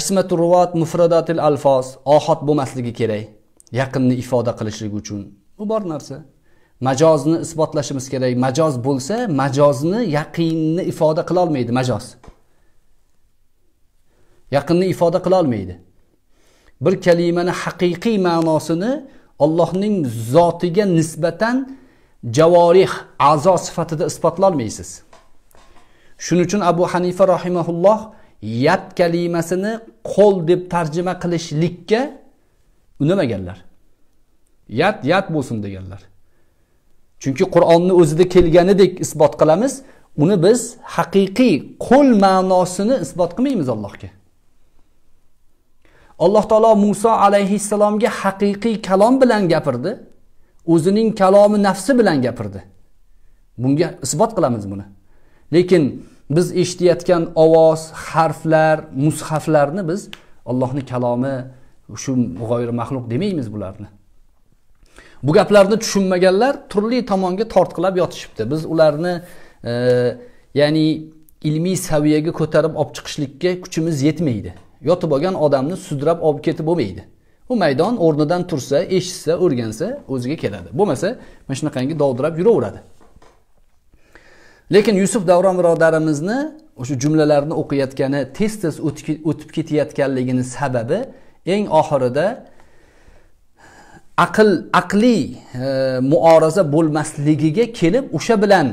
Ismatul ruvat, mufradatil alfos, ohot bo'lmasligi kerak. Yaqinni ifoda qilishlik uchun bu bor narsa. Majozni isbotlashimiz kerak. Majoz bo'lsa, majozni yaqinni ifoda qila olmaydi majoz. Yaqinni ifoda qila olmaydi. Bir kalimani haqiqiy ma'nosini Allohning zotiga nisbatan javorih, a'zo sifatida isbotla olmaysiz. Shuning uchun Abu Hanifa rahimahulloh yad kalimasini qo'l deb tarjima qilishlikka unamaganlar. Yad bo'lsin deganlar. Chunki Qur'onni o'zida kelganidek isbot qilamiz, uni biz haqiqiy qo'l ma'nosini isbot qilmaymiz Allohga. Alloh taolo Musa alayhissalomga haqiqiy kalom bilan gapirdi, o'zining kalomi nafsi bilan gapirdi. Bunga isbot qilamiz buni. Lekin biz eshitayotgan ovoz, harflar, mushaflarni biz Allohning kalomi, shu g'oyri mahluq demaymiz bularni. Bu gaplarni tushunmaganlar turli tomonga tortqilab yotishibdi. Biz ularni ya'ni ilmiy saviyaga ko'tarib olib chiqishlikka kuchimiz yetmaydi. Yotib olgan odamni sudrab olib ketib bo'lmaydi. U maydon o'rnidan tursa, eshitsa, o'rgansa o'ziga keladi. Bo'lmasa, mana shunaqangi dovdirab yuraveradi. Lekin Yusuf Davron birodarimizni o'sha jumlalarni o'qiyotgani, tez-tez o'tib ketayotganligining sababi eng oxirida aqliy muoraza bo'lmasligiga kelib, o'sha bilan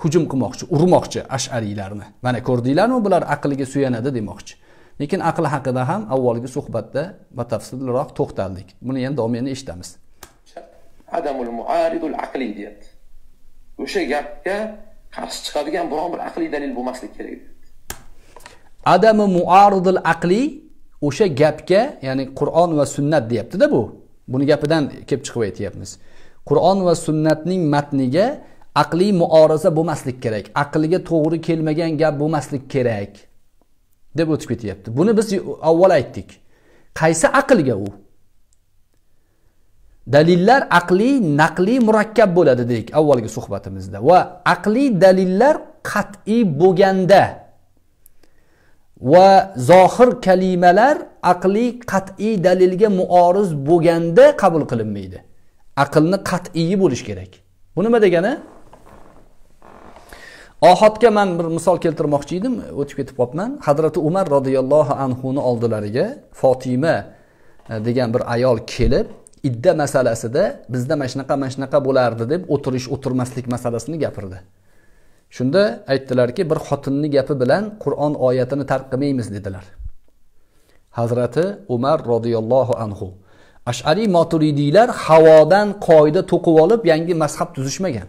hujum qilmoqchi, urmoqchi Ash'ariylarni. Mana ko'rdinglarmi, bular aqliga suyanadi demoqchi. Lekin aql haqida ham avvalgi suhbatda batafsilroq to'xtaldik. Buni endi domeni eshitamiz. Adamul muaridul aqli deyapti. O'sha gapga qarshi chiqadigan biron bir aqliy dalil bo'lmaslik kerak. Adamu muaridul aqli o'sha gapga, ya'ni Qur'on va sunnat deyapti-da bu. Buni gapidan kelib chiqib aytayapmiz. Qur'on va sunnatning matniga aqliy muoraza bo'lmaslik kerak. Aqliga to'g'ri kelmagan gap bo'lmaslik kerak deb o'tib ketyapti. Buni biz avval aytdik. Qaysi aqlga u? Dalillar aqliy, naqliy, murakkab bo'ladi dedik avvalgi suhbatimizda. Va aqliy dalillar kat'i bo'lganda va zohir kalimalar aqliy kat'i dalilga muoriz bo'lganda qabul qilinmaydi. Aqlni qat'iyi bo'lish kerak. Bu nima degani? Ohotga men bir misol keltirmoqchi edim, o'tib ketib qolibman. Hazrat Umar radhiyallohu anhu ni oldilariga Fatima degan bir ayol kelib idda masalasida bizda mashnaqa bo'lardi deb o'tirish-o'tirmaslik masalasini gapirdi. Shunda aytdilarki, bir xotinning gapi bilan Qur'on oyatini tark qilmaymiz dedilar. Hazrati Umar radhiyallohu anhu: Ash'ariy Maturidiylar havodan qoida to'qib olib yangi mazhab tuzishmagan.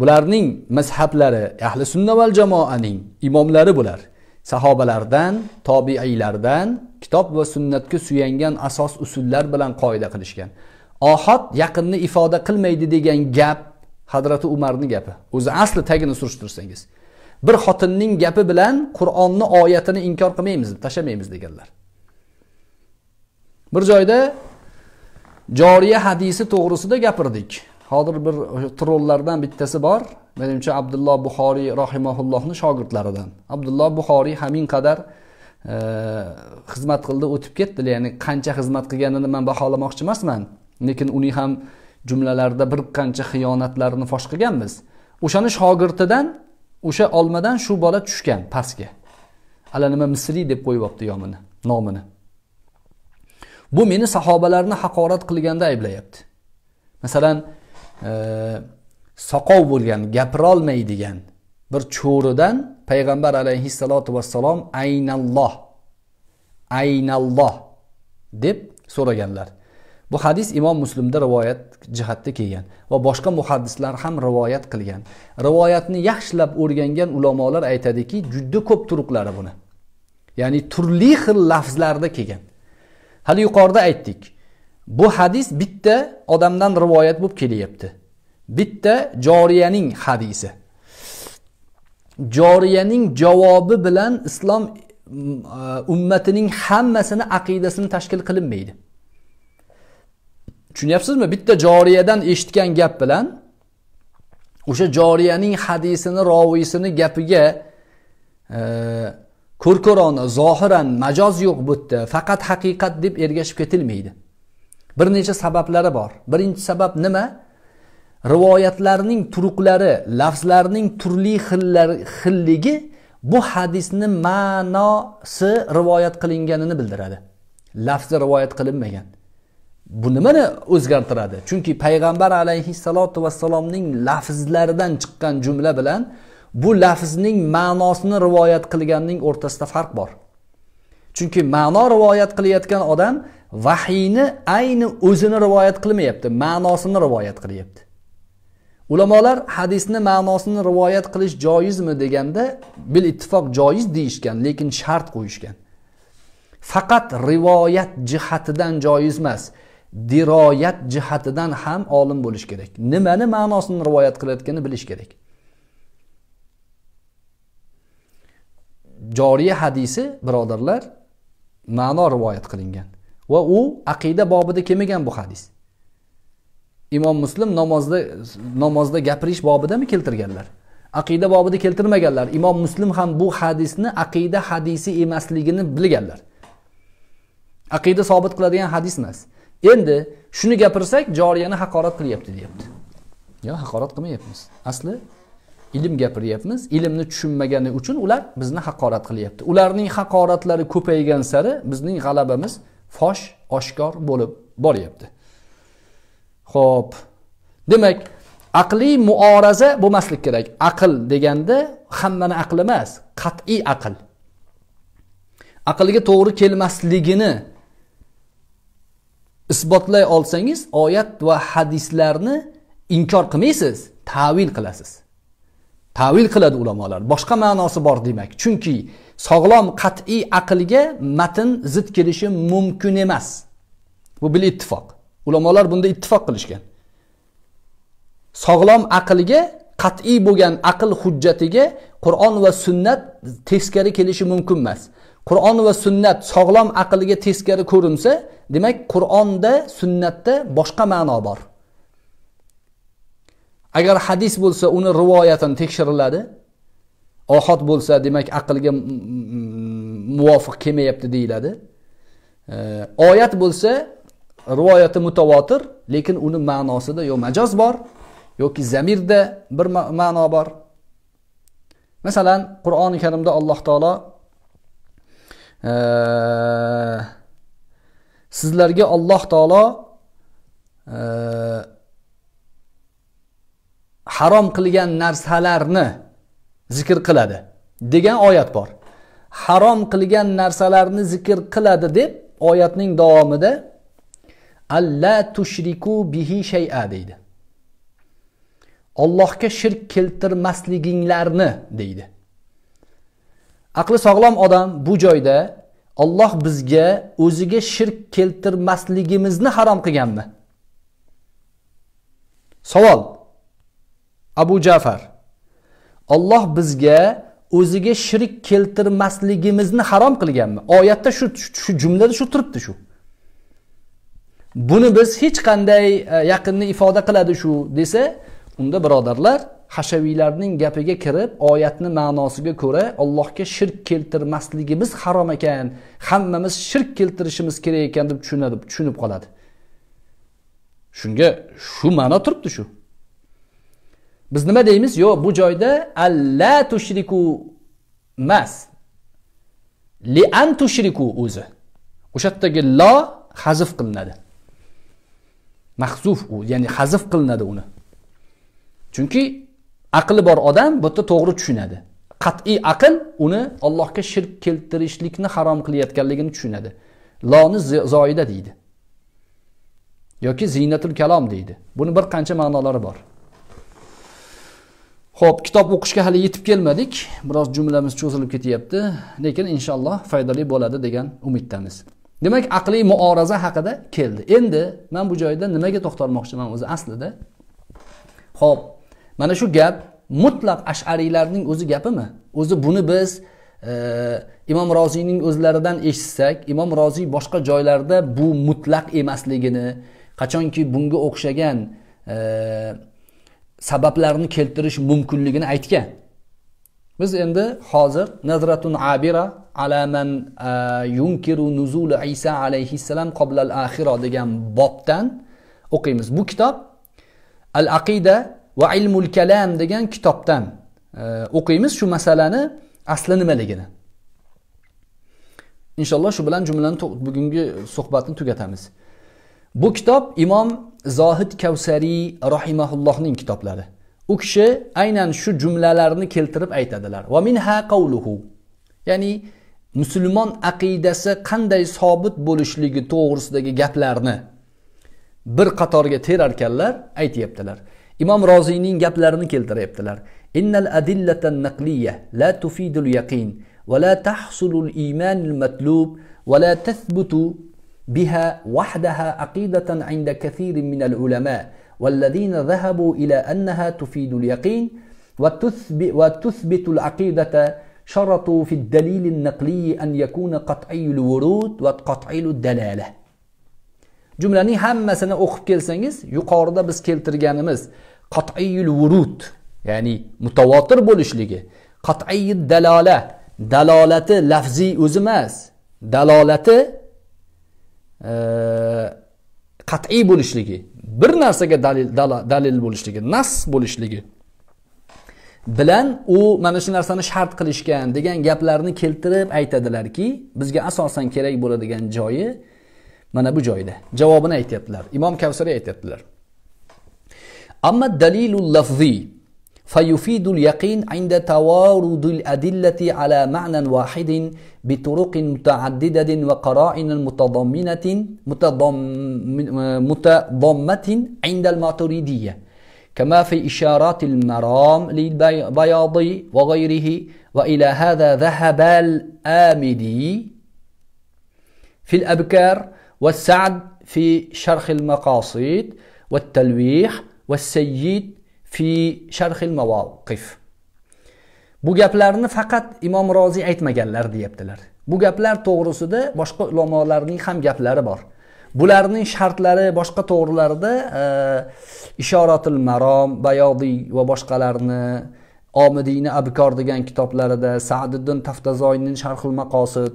Bularning mazhablari ahli sunna val jamoaning imomlari bular. Sahobalardan, tobiiylardan kitob va sunnatga suyangan asos usullar bilan qoida qilishgan. Ohod yaqinni ifoda qilmaydi degan gap Hazrati Umarning gapi. O'zi asli tagini surishtirsangiz, bir xotinning gapi bilan Qur'onni oyatini inkor qilmaymiz, tashlamaymiz deganlar. Bir joyda joriya hadisi to'g'risida gapirdik. Hozir bir trollardan bittasi bor. Menimcha Abdulloh Buxoriy rahimahullohning shogirdlaridan. Abdulloh Buxoriy hamin qadar xizmat qildi, o'tib ketdi. Ya'ni qancha xizmat qilganini men baholamoqchi emasman, lekin uning ham jumlalarida bir qancha xiyonatlarini fosh qilganmiz. O'shani shogirdidan, o'sha olmadan shu bola tushgan pastga. Ala nima Misriy deb qo'yibdi yomini, nomini. Bu meni sahobalarni haqorat qilganda ayblayapti. Masalan, soqov bo'lgan, gapirolmaydigan bir cho'ridan payg'ambar alayhissalotu vassalom aynalloh, aynalloh deb so'raganlar. Bu hadis Imom Muslimda rivoyat jihatda kelgan va boshqa muhaddislar ham rivoyat qilgan. Rivoyatni yaxshilab o'rgangan ulamolar aytadiki, juda ko'p turuqlari buni. Ya'ni turli xil lafzlarda kelgan. Hali yuqorida aytdik. Bu hadis bitta odamdan rivoyat bo'lib kelyapti. Bitta joriyaning hadisi. Joriyaning javobi bilan islom ummatining hammasini aqidasini tashkil qilinmaydi. Tushunyapsizmi? Bitta joriyadan eshitgan gap bilan o'sha joriyaning hadisini, ravisini gapiga ko'rkorona, zohiran majoz yo'q bu yerda, faqat haqiqat deb ergashib ketilmaydi. Bir necha sabablari bor. Birinchi sabab nima? Rivoyatlarning turuqlari, lafzlarning turli xilligi bu hadisni ma'nosi rivoyat qilinganini bildiradi. Lafzi rivoyat qilinmagan. Bu nimani o'zgartiradi? Chunki payg'ambar alayhissalotu vassalomning lafzlaridan chiqqan jumla bilan bu lafzning ma'nosini rivoyat qilganning o'rtasida farq bor. Chunki ma'no rivoyat qilayotgan odam vahiyni ayni o'zini rivoyat qilmayapti, ma'nosini rivoyat qilyapti. Ulamolar hadisni ma'nosini rivoyat qilish joizmi deganda bil ittifoq joiz deyishgan, lekin shart qo'yishgan. Faqat rivoyat jihatidan joiz emas, diroyat jihatidan ham olim bo'lish kerak. Nimani ma'nosini rivoyat qilayotganini bilish kerak. Joriya hadisi, birodarlar, ma'no rivoyat qilingan va u aqida bobida kelmagan bu hadis. Imom Muslim namozda gapirish bobidami keltirganlar? Aqida bobida keltirmaganlar. Imom Muslim ham bu hadisni aqida hadisi emasligini bilganlar. Aqida sabit qiladigan hadis emas. Endi shuni gapirsak, joriyani haqorat qilyapti deyapti. Yo, haqorat qilmayapmiz. Asli ilm gapiryapmiz. Ilmni tushunmagani uchun ular bizni haqorat qilyapti. Ularning haqoratlari ko'paygan sari bizning g'alabamiz fosh, oshkor bo'lib boryapti. Xo'p. Demak, aqliy muoraza bo'lmaslik kerak. Aql deganda hammani aqli emas, qat'iy aql. Aqlga to'g'ri kelmasligini isbotlay olsangiz, oyat va hadislarni inkor qilmaysiz, ta'vil qilasiz. Ta'vil qiladi ulamolar. Boshqa ma'nosi bor demak. Chunki sog'lom qat'iy aqlga matn zid kelishi mumkin emas. Bu bil ittifoq. Ulamolar bunda ittifoq qilishgan. Sog'lom aqlga, qat'iy bo'lgan aql hujjatiga Qur'on va sunnat teskari kelishi mumkin emas. Qur'on va sunnat sog'lom aqlga teskari ko'rinsa, demak Qur'onda, sunnatda boshqa ma'no bor. Agar hadis bo'lsa, uni rivoyatini tekshiriladi, ohod bo'lsa demak aqlga muvofiq kelmayapti deyiladi. Oyat bo'lsa rivoyati mutawatir, lekin uni ma'nosida yo majoz bor yoki zamirda bir ma'no bor. Masalan, Qur'oni Karimda Alloh taolo sizlarga Alloh taolo harom qilgan narsalarni zikr qiladi degan oyat bor. Harom qilgan narsalarni zikr qiladi deb oyatning davomida alla tushriku bihi shay'a deydi. Allohga shirk keltirmasliginglarni deydi. Aqli sog'lom odam bu joyda Alloh bizga o'ziga shirk keltirmasligimizni harom qilganmi? Savol. Abu Ja'far: Alloh bizga o'ziga shirk keltirmasligimizni harom qilganmi? Oyatda shu jumlada shu turibdi shu. Buni biz hech qanday yaqinni ifoda qiladi shu desa, unda birodarlar hashaviylarning gapiga kirib oyatni ma'nosiga ko'ra Allohga shirk keltirmasligimiz harom ekan, hammamiz shirk keltirishimiz kerak ekan deb tushunib qoladi. Shunga shu ma'no turibdi shu. Biz nima deymiz? Yo, bu joyda alla tushriku mas li an tushriku o'zi. O'sha yerdagi la hazf qilinadi. Mahzuf u, ya'ni hazf qilinadi uni. Chunki aqli bor odam bu yerda to'g'ri tushunadi. Qat'iy aql uni Allohga shirk keltirishlikni harom qilayotganligini tushunadi. Loni zoida deydi. Yoki zinatul kalom deydi. Buni bir qancha ma'nolari bor. Xo'p, kitob o'qishga hali yetib kelmadik. Biroz jumlamiz cho'zilib ketyapti, lekin inshaalloh foydali bo'ladi degan umiddamiz. Demak, aqliy muoraza haqida keldi. Endi men bu joyda nimaga to'xtalmoqchiman o'zi aslida? Xo'p, mana shu gap mutlaq ash'ariylarning o'zi gapimi? O'zi buni biz Imom Roziyning o'zlaridan eshitsak, Imom Roziy boshqa joylarda bu mutlaq emasligini, qachonki bunga o'xshagan sabablarni keltirish mumkinligini aytgan. Biz endi hozir Nazratun Abira ala man yunkiru nuzul Isa alayhi salam qabla al-akhirah degan bobdan o'qiymiz. Bu kitob Al-Aqida va Ilmul Kalam degan kitobdan o'qiymiz shu masalani asli nimaligini. Inshaalloh shu bilan jumlani bugungi suhbatni tugatamiz. Bu kitob Imom Zohid Kavsariy rahimahullohning kitoblari. U kishi aynan shu jumlalarni keltirib aytadilar. Va minha qawluhu. Ya'ni musulmon aqidasi qanday sobit bo'lishligi to'g'risidagi gaplarni bir qatorga terarkanlar aytayaptilar. Imom Roziyning gaplarini keltiryaptilar. Innal adillatan naqliyya la tufidul yaqin va la tahsulul imanul matlub va la tathbutu بها وحدها عقيدة عند كثير من العلماء والذين ذهبوا إلى أنها تفيد اليقين وتثبت العقيدة شرطوا في الدليل النقلي أن يكون قطعي الورود وقطعي الدلالة. جملاني hammasini o'qib kelsangiz yuqorida biz keltirganimiz qat'iyul vurud ya'ni mutawatir bo'lishligi, qat'iyud dalola, dalolati lafziy o'zi emas, dalolati qat'iy bo'lishligi, bir narsaga dalil bo'lishligi, nas bo'lishligi bilan u mana shu narsani shart qilishgan degan gaplarni keltirib aytadilarki, bizga asosan kerak bo'ladigan joyi mana bu joyda. Javobini aytayaptilar. Imom Kavsariy aytayaptilar. Amma dalilul lafzi fayufidul yaqin 'inda tawarudil adillati ala ma'nan wahidin bituruqin mutaaddidatin wa qara'inin mutadammatin 'inda al-maturidiyya kama fi isharatil maram lil bayadi wa ghayrihi wa ila hadha dhahaba al-amidi fi al-abkar wa as-sa'd fi sharh al-maqasid wa at-talwih wa as-sayyid fi sharhil mawaqif. Bu gaplarni faqat Imom Roziy aytmaganlar deyaptilar. Bu gaplar to'g'risida boshqa ulamolarning ham gaplari bor. Bularning shartlari boshqa to'g'rilarda Ishoratul Marom, Bayodiy va boshqalarini Omidiyni Abikor degan kitoblarida, Sa'diddin Taftazoyning Sharhul Maqosid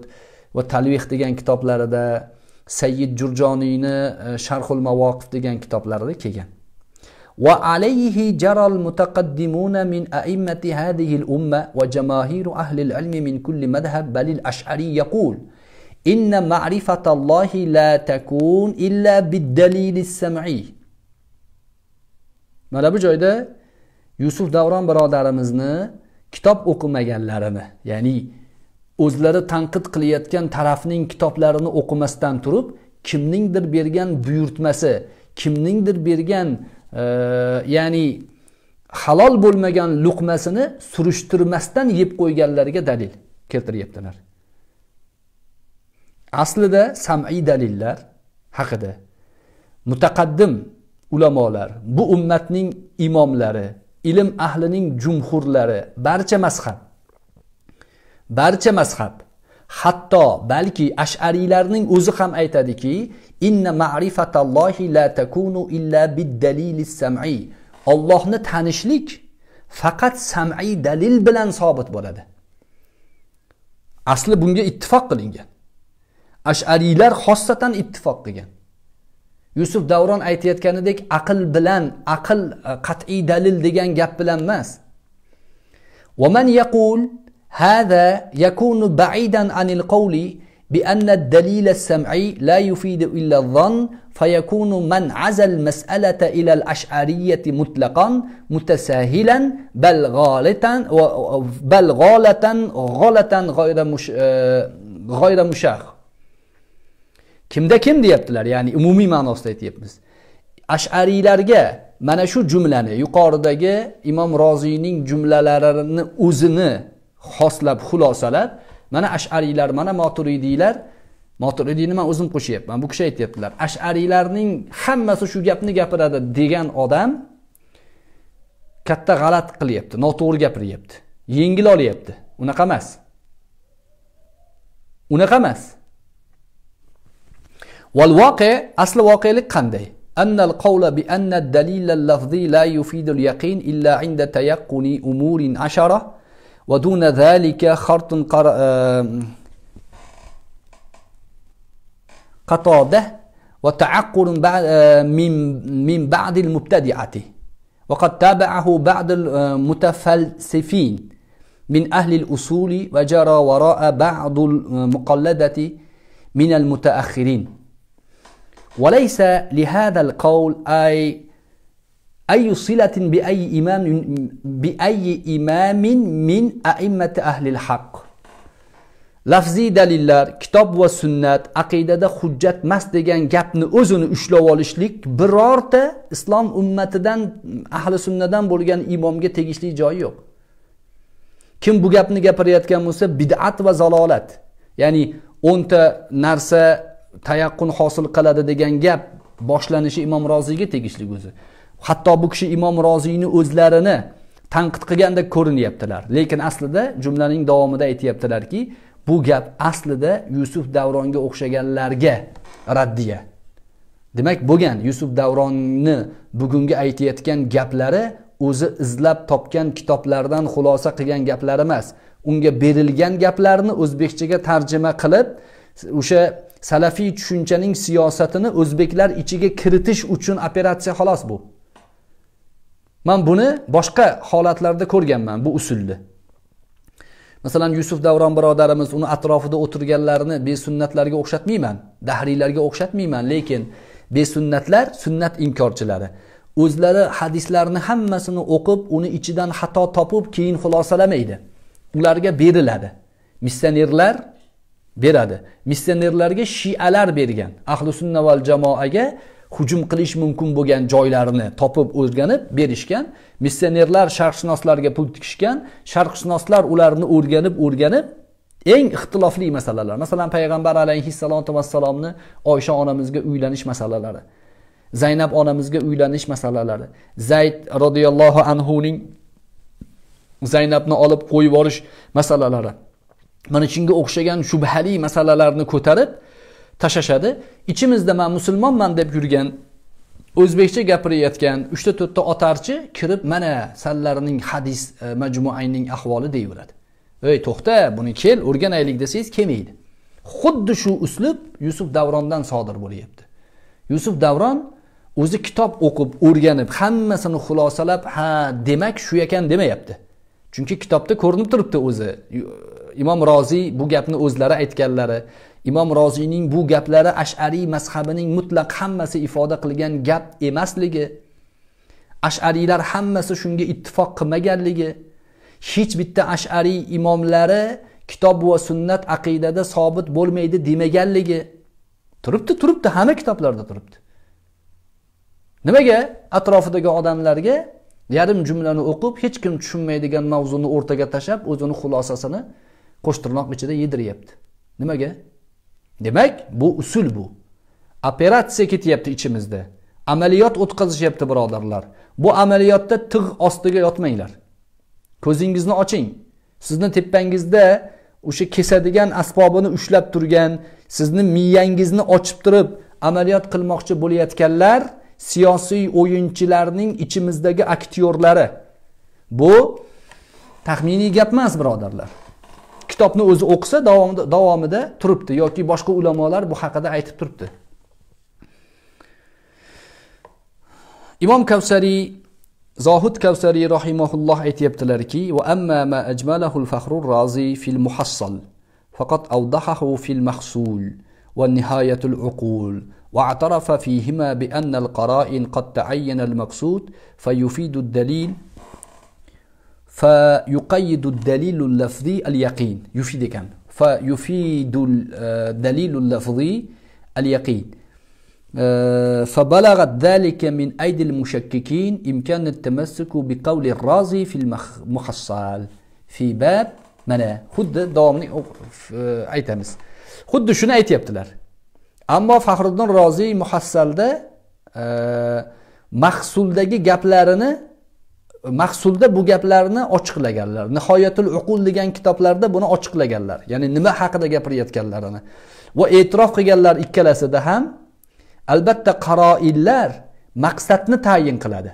va Talvih degan kitoblarida, Sayyid Jurjoniyni Sharhul Mawaqif degan kitoblarida kelgan. Va alayhi jaral mutaqaddimuna min a'immati hadhihi al-umma va jamaahiru ahli al-ilm min kulli madhhab balil ash'ari yaqul inna ma'rifatallahi la takun illa bid-dalil as-sam'i. Mana bu joyda Yusuf Davron birodarimizni kitob o'qimaganlarini, ya'ni o'zlari tanqid qilayotgan tarafning kitoblarini o'qimasdan turib, kimningdir bergan buyurtmasi, kimningdir bergan ya'ni halol bo'lmagan luqmasini surishtirmasdan yeb qo'yganlariga dalil keltiryaptilar. Aslida sam'iy dalillar haqida mutaqaddim ulamolar, bu ummatning imomlari, ilm ahlining jumhurlari, barcha mazhab hatto balki ash'ariylarning o'zi ham aytadiki, inna ma'rifatallohi la takunu illa biddalilis sam'i. Allohni tanishlik faqat sam'iy dalil bilan sabit bo'ladi. Asli bunga ittifoq qilingan. Ash'ariylar xossatan ittifoq qilgan. Yusuf Davron aytayotganidek aql qat'iy dalil degan gap bilan emas. Wa man yaqul hada yakunu ba'idan anil qawli bi anna ad-dalil as-sam'i la yufidu illa adh-dhann fayakunu man 'aza al-mas'alata ila al-ash'ariyyah mutlaqan mutasahilan bal ghalatan ghayra mushakh. Kimda kim deyaptilar, ya'ni umumiy ma'nosida aytayapmiz. Ash'ariylarga mana shu jumlani, yuqoridagi Imom Roziyning jumlalarini o'zini xoslab, xulosalab, mana ash'ariylar, mana maturidiylar, maturidiyni men o'zim qo'shayapman. Bu kishi aytayaptilar, ash'ariylarning hammasi shu gapni gapiradi degan odam katta g'alati qilyapti, noto'g'ri gapiryapti. Yengil olyapti. Unaqa emas. والواقع أصل واقعلك قندي أن القول بأن الدليل اللفظي لا يفيد اليقين إلا عند تيقن أمور عشرة ودون ذلك خرط قطادة وتعقل من بعض المبتدعة وقد تابعه بعض المتفلسفين من أهل الأصول وجرى وراء بعض المقلدة من المتأخرين وليس لهذا القول أي صلة بأي إمام من أئمة أهل الحق. لفظي دليلار كتاب وسنة عقيدة حجة مسدجان gapni o'zini ushlab olishlik birorta islom ummatidan ahli sunnadan bo'lgan imomga tegishli joyi yo'q. Kim bu gapni gapirayotgan bo'lsa bid'at va zalolat, ya'ni 10 ta narsa tayaqqun hosil qiladi degan gap boshlanishi Imom Roziyga tegishli o'zi. Hatto bu kishi Imom Roziyni o'zlarini tanqid qilganda ko'rinyaptilar. Lekin aslida jumlaning davomida aytayaptilarki, bu gap aslida Yusuf Davronga o'xshaganlarga raddiya. Demak, bo'lgan Yusuf Davronni bugungi aytayotgan gaplari o'zi izlab topgan kitoblardan xulosa qilgan gaplar emas. Unga berilgan gaplarni o'zbekchaga tarjima qilib, o'sha Salafiy tushunchaning siyosatini o'zbeklar ichiga kiritish uchun operatsiya xolos bu. Men buni boshqa holatlarda ko'rganman bu usulni. Masalan, Yusuf Davron birodarimiz uni atrofida o'tirganlarni besunnatlarga o'xshatmayman, dahriylarga o'xshatmayman, lekin besunnatlar sunnat inkorchilari. O'zlari hadislarni hammasini o'qib, uni ichidan xato topib, keyin xulosalamaydi. Ularga beriladi. Missionerlar beradi. Missionerlarga shialar bergan, ahli sunna val jamoaga hujum qilish mumkin bo'lgan joylarini topib o'rganib berishgan. Missionerlar sharqshunoslarga pul tikishgan, sharqshunoslar ularni o'rganib eng ixtilofli masalalar, masalan payg'ambar alayhissalatu vassalomni Oysha onamizga uylanish masalalari, Zaynab onamizga uylanish masalalari, Zayd radhiyallohu anhu ning Zaynabni olib qo'yib yuborish masalalari, mana shunga o'xshagan shubhali masalalarni ko'tarib tashashadi. Ichimizda men musulmonman deb yurgan O'zbekcha gapirayotgan 3-4 ta otarchi kirib mana sallarning hadis majmuaining ahvoli deyaveradi. Ey to'xta, buni kel o'rganaylik desangiz kelmaydi. Xuddi shu uslub Yusuf Davrondan sodir bo'lyapti. Yusuf Davron o'zi kitob o'qib, o'rganib, hammasini xulosalab, ha, demak shu ekan demayapti. Chunki kitobda ko'rinib turibdi o'zi. İmom Roziy bu gapni o'zlari aytganlari, İmom Roziyning bu gaplari Ash'ariy mazhabining mutlaq hammasi ifoda qilgan gap emasligi, Ash'ariylar hammasi shunga ittifoq qilmaganligi, hech bitta Ash'ariy imomlari kitob va sunnat aqidada sobit bo'lmaydi demaganligi turibdi, hamma kitoblarda turibdi. Nimaga? Atrofidagi odamlarga yarim jumlani o'qib, hech kim tushunmaydigan mavzuni o'rtaga tashab, o'zini xulosasini qo'shtirnoq ichida yediryapti. Nimaga? Demak, bu usul bu. Operatsiya ketyapti ichimizda. Amaliyot o'tkazishyapti birodarlar. Bu amaliyotda tig' ostiga yotmanglar. Ko'zingizni oching. Sizni tepangizda o'sha kesadigan asbobini ushlab turgan, sizni miyangizni ochib turib amaliyot qilmoqchi bo'layotganlar siyosiy o'yinchilarning ichimizdagi aktyorlari. Bu taxminiy gap emas, birodarlar. Kitobni o'zi o'qisa davomida turibdi yoki boshqa ulamolar bu haqida aytib turibdi. Imom Kavsariy Zohid Kavsariy rahimahulloh aytibdilarki: "Va amma ma ajmalahu al-Fakhru ar-Razi fi al-Muhassal, faqat awdahahu fi al-Mahsul wa nihayatu al-uqul, wa i'tarafa fihima bi anna al-qara'in qad ta'ayyana al-maqsud fayufidu ad-dalil fayuqayyidu ad-dalil al-lafzi al-yaqin." Yufid ekan. Fayufidu ad-dalil al-lafzi al-yaqin. فبلغت ذلك من أيدي المشككين إمكان التمسك بقول الرازي في المحصل في باب منا. خد دوامني أي تمس خد شنو أي تيبتلر. أما فخر الدين رازي محصل ده محصول ده Mahsulda bu gaplarni ochiqlaganlar. Nihoyatul uqul degan kitoblarda buni ochiqlaganlar. Ya'ni nima haqida gapirayotganlarini. Va e'tirof qilganlar ikkalasida ham albatta qaroillar maqsadni tayin qiladi.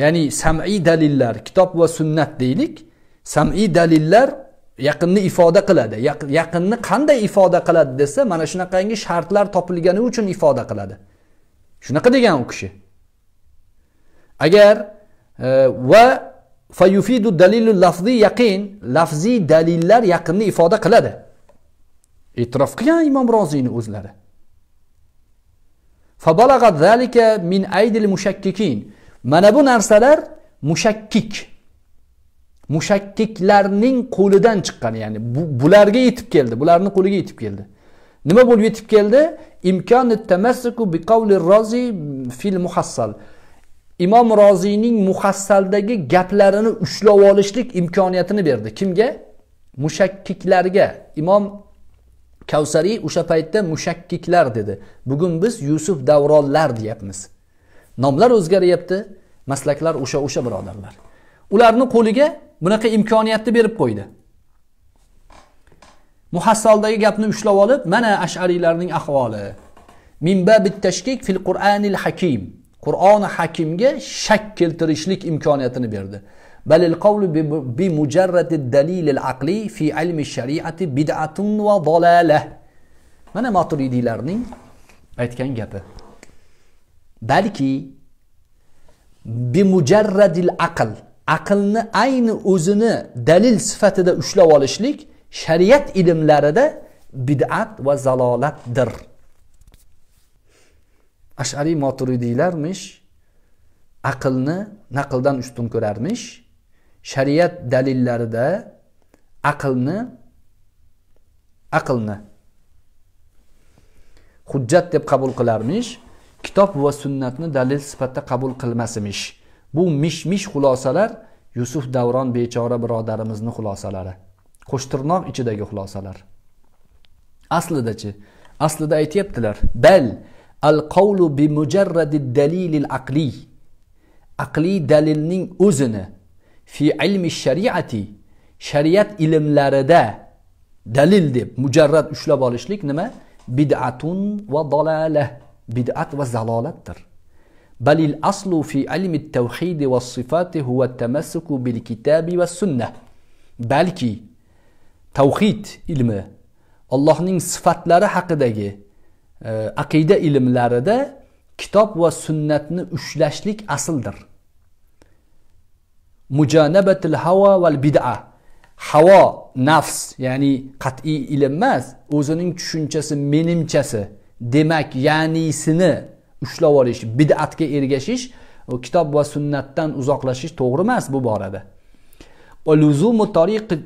Ya'ni sam'iy dalillar, kitob va sunnat deylik, sam'iy dalillar yaqinni ifoda qiladi. Yaqinni qanday ifoda qiladi desa, mana shunaqangi shartlar topilgani uchun ifoda qiladi. Shunaqa degan u kishi. Agar va fayufidu dalilul lafzi yaqin, lafzi dalillar yaqinni ifoda qiladi. E'tirof qilgan Imom Roziyni o'zlari. Fabalagha zalika min aydil mushakkikin. Mana bu narsalar mushakkiklarning qo'lidan chiqqan, ya'ni bularga yetib keldi, bularning qo'liga yetib keldi. Nima bo'lib yetib keldi? Imkonut tamassuku bi qawlir Rozi fil muhassal. Imom Roziyning muhassaldagi gaplarini ushlab olishlik imkoniyatini berdi. Kimga? Mushakkiklarga. Imom Kavsariy o'sha paytda mushakkiklar dedi. Bugun biz Yusuf Davronlar deyapmiz. Nomlar o'zgaryapti, maslaklar o'sha birodarlar. Ularning qo'liga bunaqa imkoniyatni berib qo'ydi. Muhassaldagi gapni ushlab olib, mana Ash'ariylarning ahvoli. Minbabit tashkik fil Qur'anil Hakim. Qur'oni Hakimga shak keltirishlik imkoniyatini berdi. Balil qawlu bi mujarradi dalil al-aqli fi ilmi shari'ati bid'atun va dalalah. Mana Maturidiylarning aytgan gapi. Balki bi mujarradi al-aql, aqlni ayni o'zini dalil sifatida ushlab olishlik shariat ilmlarida bid'at va zalolatdir. Ash'ariy Maturidiylarmish aqlni naqldan ustun ko'rarmish. Shariat dalillarida aqlni hujjat deb qabul qilarmish, kitob va sunnatni dalil sifatida qabul qilmasmish. Bu mish-mish xulosalar Yusuf Davron bechora birodarimizning xulosalari, qo'shtirnoq ichidagi xulosalar. Aslida-chi, aslida aytibdilar: "Bal al-qawlu bi mujarradi ad-dalil al-aqli." Aqli dalilning o'zini fi ilmi shariati, shariat ilmlarida dalil deb mujarrad ushlab olishlik nima? Bid'atun va dalalah, bid'at ve zalalattır. Balil aslu fi ilmi't tevhid ve sıfatı huve't temassuku bil kitabi ve sünneh. Belki tevhid ilmi, Allah'ın sıfatları hakkındaki akide ilimleri de kitap ve sünnetini üçleşlik asıldır. Mucanebetil hava vel bid'a. Hava, nafs, yani kat'i ilinmez. O'zining tushunchasi, menimchasi, demak, ya'nisini ushlab olish, bid'atga ergashish, kitob va sunnatdan uzoqlashish to'g'ri emas bu borada. Uluzumu tariqi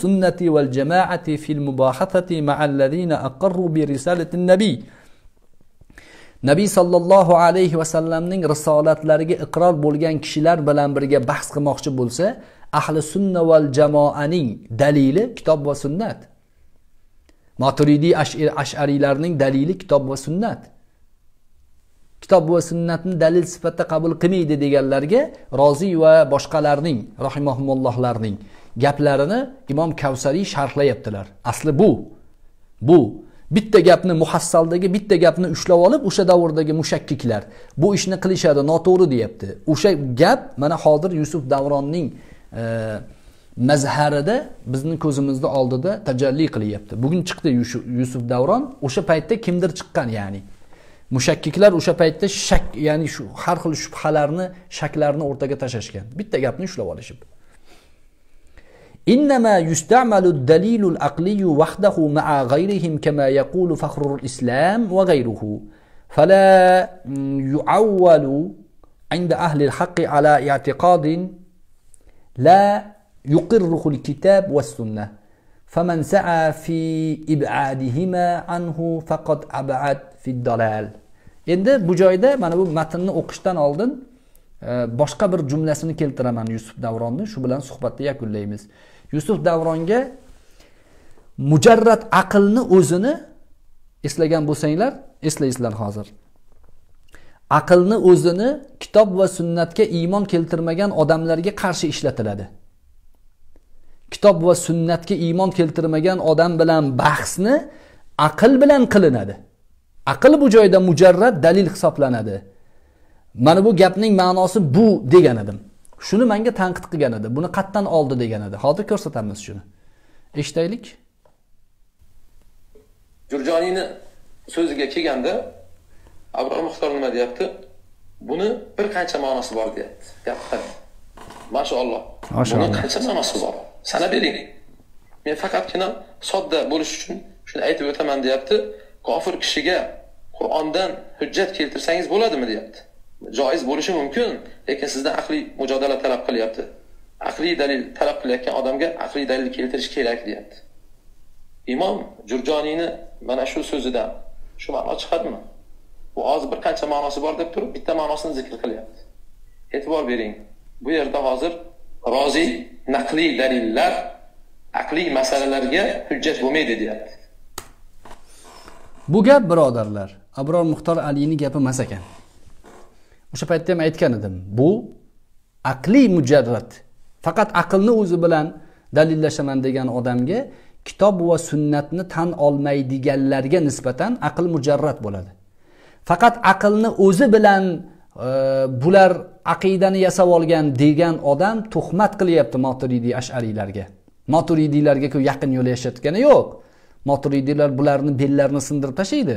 sunnati vel jamoati fil mubahathati ma'allazina aqarru bi risalatin nabiy. Nabiy sallallohu alayhi va sallamning risolatlariga iqror bo'lgan kishilar bilan birga bahs qilmoqchi bo'lsa, ahli sunna vel jamoaning dalili kitob ve sünnet. Maturidi aş'arilerinin dalili kitob ve sünnet. Kitob ve sünnetini dalil sifatida qabul qilmaydi deganlarga Rozi ve boshqalarning rahimahumullahlarning gaplarini İmom Kavsariy sharhlayaptilar. Asli bu. Bu bitta gapni muhassaldagi bitta gapni ushlab olib o'sha davrdagi mushakkiklar bu ishni qilishadi, noto'g'ri deyapti. O'sha gap mana hozir Yusuf Davronning mazharida bizni ko'zimizda oldida tajalli qilyapti. Bugün çıktı Yusuf Davron, o'sha paytda kimdir çıkan yani. Mushakkiklar o'sha paytda shak yani şu har xil shubhalarni, shaklarni o'rtaga tashashgan. Bitta gapni ushlab olishib. Innama yustamalu dalilul aqliy wahdahu ma'a ghayrihim kama yaqulu fakhrul islam wa ghayruhu. Fala yu'awwalu 'inda ahli al-haqqi ala i'tiqadin لا يقره الكتاب والسنة فمن سعى في إبعادهما عنه فقد أبعد في الضلال. Endi bu joyda mana bu matnni o'qishdan oldin boshqa bir jumlasini keltiraman Yusuf Davronni, shu bilan suhbatni yakunlaymiz. Yusuf Davronga mujarrad aqlni o'zini eslagan bo'lsanglar, eslaysizlar hozir. Aqlni o'zini kitob va sunnatga iymon keltirmagan odamlarga qarshi ishlatiladi. Kitob va sunnatga iymon keltirmagan odam bilan bahsni aql bilan qilinadi. Aql bu joyda mujarrad dalil hisoblanadi. Mana bu gapning ma'nosi bu degan edim. Shuni menga tanqid qilgan edi. Buni qatdan oldi degan edi. Hozir ko'rsatamiz shuni. Eshitaylik. Jurjoniyning so'ziga kelganda Abu Muxtor nima deyapti? Buni bir qancha ma'nosi bor deyapti. Gapda. Mashalloh. Buni qancha ma'nosi bor? Sanab bering. Men faqatgina sodda bo'lish uchun shuni aytib o'taman deyapti. Kofir kishiga Qur'ondan hujjat keltirsangiz bo'ladimi deyapti. Joiz bo'lishi mumkin, lekin sizdan aqliy mujodala talab qilyapti. Aqliy dalil talab qilayotgan odamga aqliy dalil keltirish kerak deyapti. Imom Jurjoniyni mana shu so'zidan shu ma'no chiqadimi? Bu az bir qancha ma'nosi bor deb turib bitta ma'nosini zikr qilyapti. E'tibor bering. Bu yerda hozir Rozi naqliy dalillar aqliy masalalarga hujjat bo'lmaydi deyapti. Bu gap birodarlar, Abror Muxtor Alining gapi emas ekan. O'sha paytda ham aytgan edim. Bu aqliy mujarrad. Faqat aqlni o'zi bilan dalillashaman degan odamga, kitob va sunnatni tan olmaydiganlarga nisbatan aql mujarrad bo'ladi. Faqat aqlni o'zi bilan bular aqidani yasab olgan degan odam tuhmat qilyapti Maturidi ash'ariylarga. Maturidilarga ko'p yaqin yo'l yashatgani yo'q. Maturidilar bularni bellarini sindirib tashlaydi.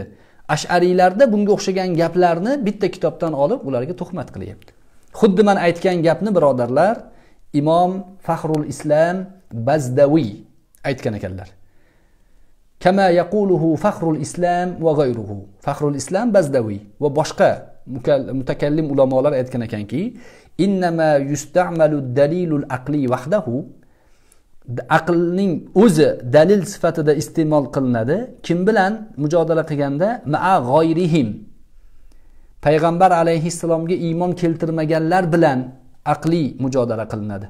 Ash'ariylarda bunga o'xshagan gaplarni bitta kitobdan olib ularga tuhmat qilyapti. Xuddi men aytgan gapni birodarlar Imom Faxrul Islom Bazdaviy aytgan ekanlar. Kama yaquluhu Fakhrul Islam va g'ayruhu. Fakhrul Islam Bazdaviy va boshqa mutakallim ulamolar aytgan ekanki, innama yusta'malu dalilul aqli wahdahu. Aqlning o'zi dalil sifatida iste'mol qilinadi. Kim bilan mujodala qilganda? Ma'a g'ayrihim. Payg'ambar alayhissalomga iymon keltirmaganlar bilan aqli mujodala qilinadi.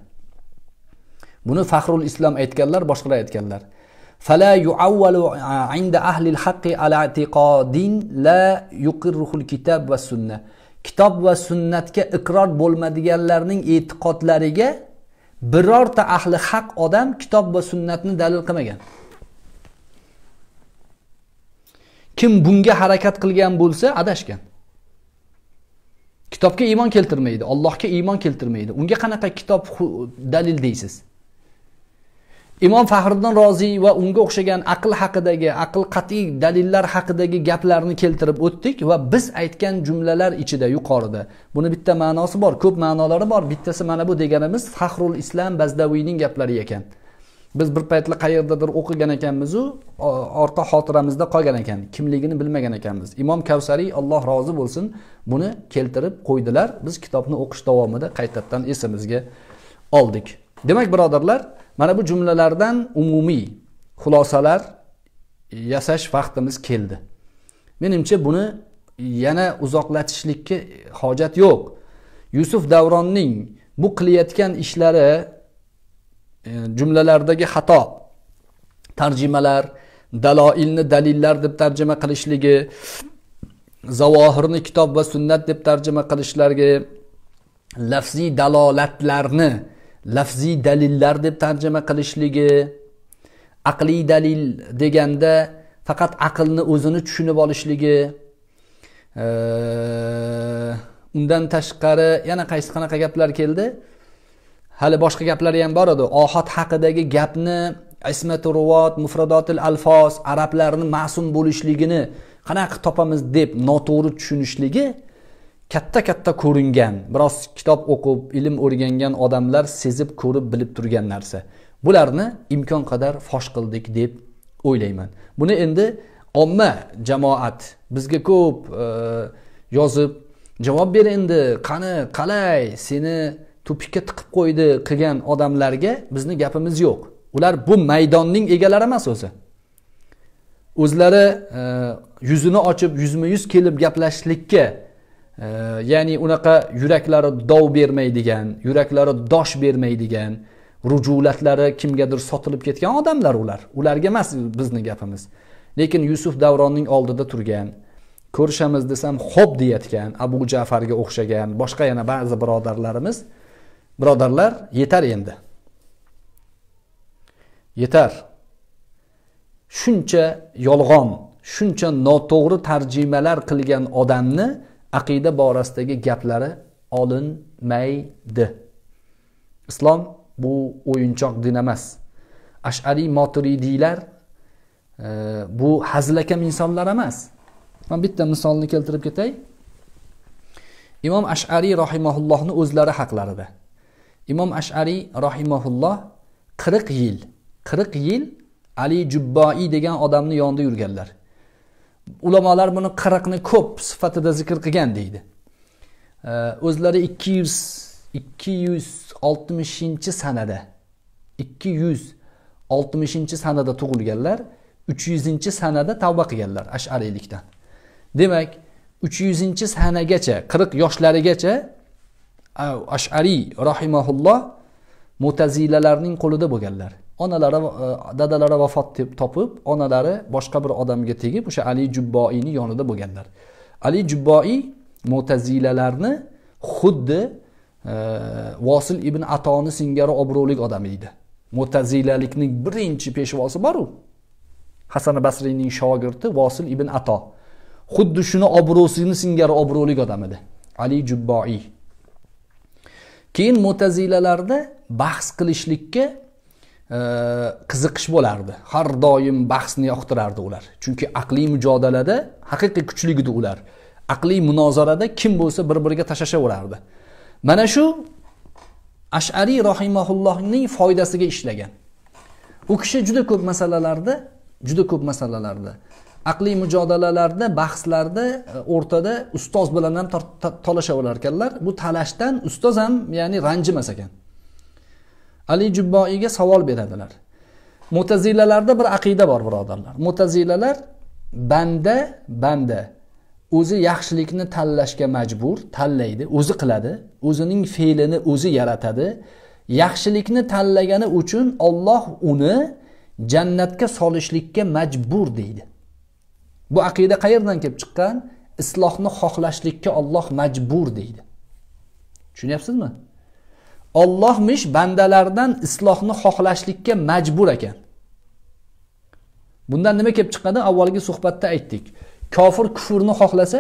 Buni Fakhrul Islam aytganlar, boshqalar aytganlar. فلا يعول عند أهل الحق على اعتقاد لا يقره الكتاب والسنة. Kitob va sunnatga iqror bo'lmaganlarning e'tiqodlariga birorta ahli haq odam kitob va sunnatni dalil qilmagan. kim bunga harakat qilgan bo'lsa adashgan. Kitobga iymon keltirmaydi, Allohga iymon keltirmaydi. Unga qanaqa kitob dalil deysiz? Imom Faxriddin Rozi va unga o'xshagan aql haqidagi, aql qat'iy dalillar haqidagi gaplarni keltirib o'tdik va biz aytgan jumlalar ichida yuqorida. Buni bitta ma'nosi bor, ko'p ma'nolari bor. Bittasi mana bu deganimiz Faxrul Islom Bazdaviyning gaplari ekan. Biz bir paytlar qayerdadir o'qigan ekanmiz u, orqa xotiramizda qolgan ekan, kimligini bilmagan ekanmiz. Imom Kavsariy Alloh rozi bo'lsin, buni keltirib qo'ydilar. Biz kitobni o'qish davomida qaytadan esimizga oldik. Demak birodarlar, mana bu jumlalardan umumiy xulosalar yasash vaqtimiz keldi. Menimcha buni yana uzoqlatishlikka hojat yo'q. Yusuf Davronning bu qilayotgan ishlari, jumlalardagi xato, tarjimalar, daloilni dalillar deb tarjima qilishligi, zavohirni kitob va sunnat deb tarjima qilishlariga, lafziy dalolatlarni lafziy dalillar deb tarjima qilishligi, aqliy dalil deganda faqat aqlni o'zini tushunib olishligi, undan tashqari yana qaysi qanaqa gaplar keldi? Hali boshqa gaplari ham bor edi. Ohod haqidagi gapni, ismatu ruvat, mufradatul alfos, arablarning ma'sum bo'lishligini qanaqa topamiz deb noto'g'ri tushunishligi katta ko'ringan, biroz kitob o'qib, ilm o'rgangan odamlar sezib, ko'rib, bilib turgan narsa. Bularni imkon qadar fosh qildik deb o'ylayman. Buni endi omma jamoat bizga ko'p yozib, javob ber endi, qani, qalay, seni tupikka tiqib qo'ydi qilgan odamlarga bizni gapimiz yo'q. Ular bu maydonning egalari emas o'zi. O'zlari yuzini ochib, yuzma-yuz kelib gaplashlikka, ya'ni unaqa yuraklari dov bermaydigan, yuraklari dosh bermaydigan, rujulatlari kimgadir sotilib ketgan odamlar ular. Ularga emas bizni gapimiz. Lekin Yusuf Davronning oldida turgan, ko'rishamiz desam xo'p deyotgan, Abu Ja'farga o'xshagan boshqa yana ba'zi birodarlarimiz, birodarlar, yetar endi. Yetar. Shuncha yolg'on, shuncha noto'g'ri tarjimalar qilgan odamni aqida borasidagi gaplari olinmaydi. Islom bu o'yinchoq din emas. Ash'ariy Maturidiylar bu hazilakam insonlar emas. Men bitta misolni keltirib ketay. Imom Ash'ariy rahimahullohni o'zlari haqlarida. Imom Ash'ariy rahimahulloh 40 yil Ali Jubboi degan odamni yonida yurganlar. Ulamolar buni qirqni ko'p sifatida zikr qilgan deydi. O'zlari 260-sanada tug'ilganlar, 300-sanada tavba qilganlar Ash'ariylikdan. Demak, 300-sanagacha, 40 yoshlarigacha Ash'ariy rahimahulloh Mu'tazilalarning qo'lida bo'lganlar. Onalari, dadalari vafot topib, onalari boshqa bir odamga tegib, o'sha Ali Jubboiyni yonida bo'lganlar. Ali Jubboi Mu'tazilalarni xuddi Vosil ibn Atoni singari obro'lik odam edi. Mu'tazilalikning birinchi peshvosi bor-ku. Hasan Basriyning shogirdi Vosil ibn Ato. Xuddi shuni obro'sini singari obro'lik odam edi Ali Jubboi. Keyin Mu'tazilalarda bahs qilishlikka qiziqish bo'lardi. Har doim bahsni yoqtirardi ular. Chunki aqliy mujodalada haqiqiy kuchlik edi ular. Aqliy munozarada kim bo'lsa bir-biriga tashashaverardi. Mana shu Ash'ariy rahimahullohning foydasiga ishlagan. U kishi juda ko'p masalalarda aqliy mujodalalarda, bahslarda o'rtada ustoz bilan ham talashaverar ekanlar. Bu talashdan ustoz ham ya'ni ranjimas ekan. Ali Jubboiga savol beradilar. Mu'tazilalarda bir aqida bor birodarlar. Mu'tazilalar banda o'zi yaxshilikni tanlashga majbur, tanlaydi, o'zi qiladi, o'zining fe'lini o'zi yaratadi. Yaxshilikni tanlagani uchun Alloh uni jannatga solishlikka majbur deydi. Bu aqida qayerdan kelib chiqqan? Islohni xohlashlikka Alloh majbur deydi. Tushunyapsizmi? Allohmish bandalardan islohni xohlashlikka majbur ekan. Bundan nima kelib chiqadi? Avvalgi suhbatda aytdik. Kofir kufurni xohlasa,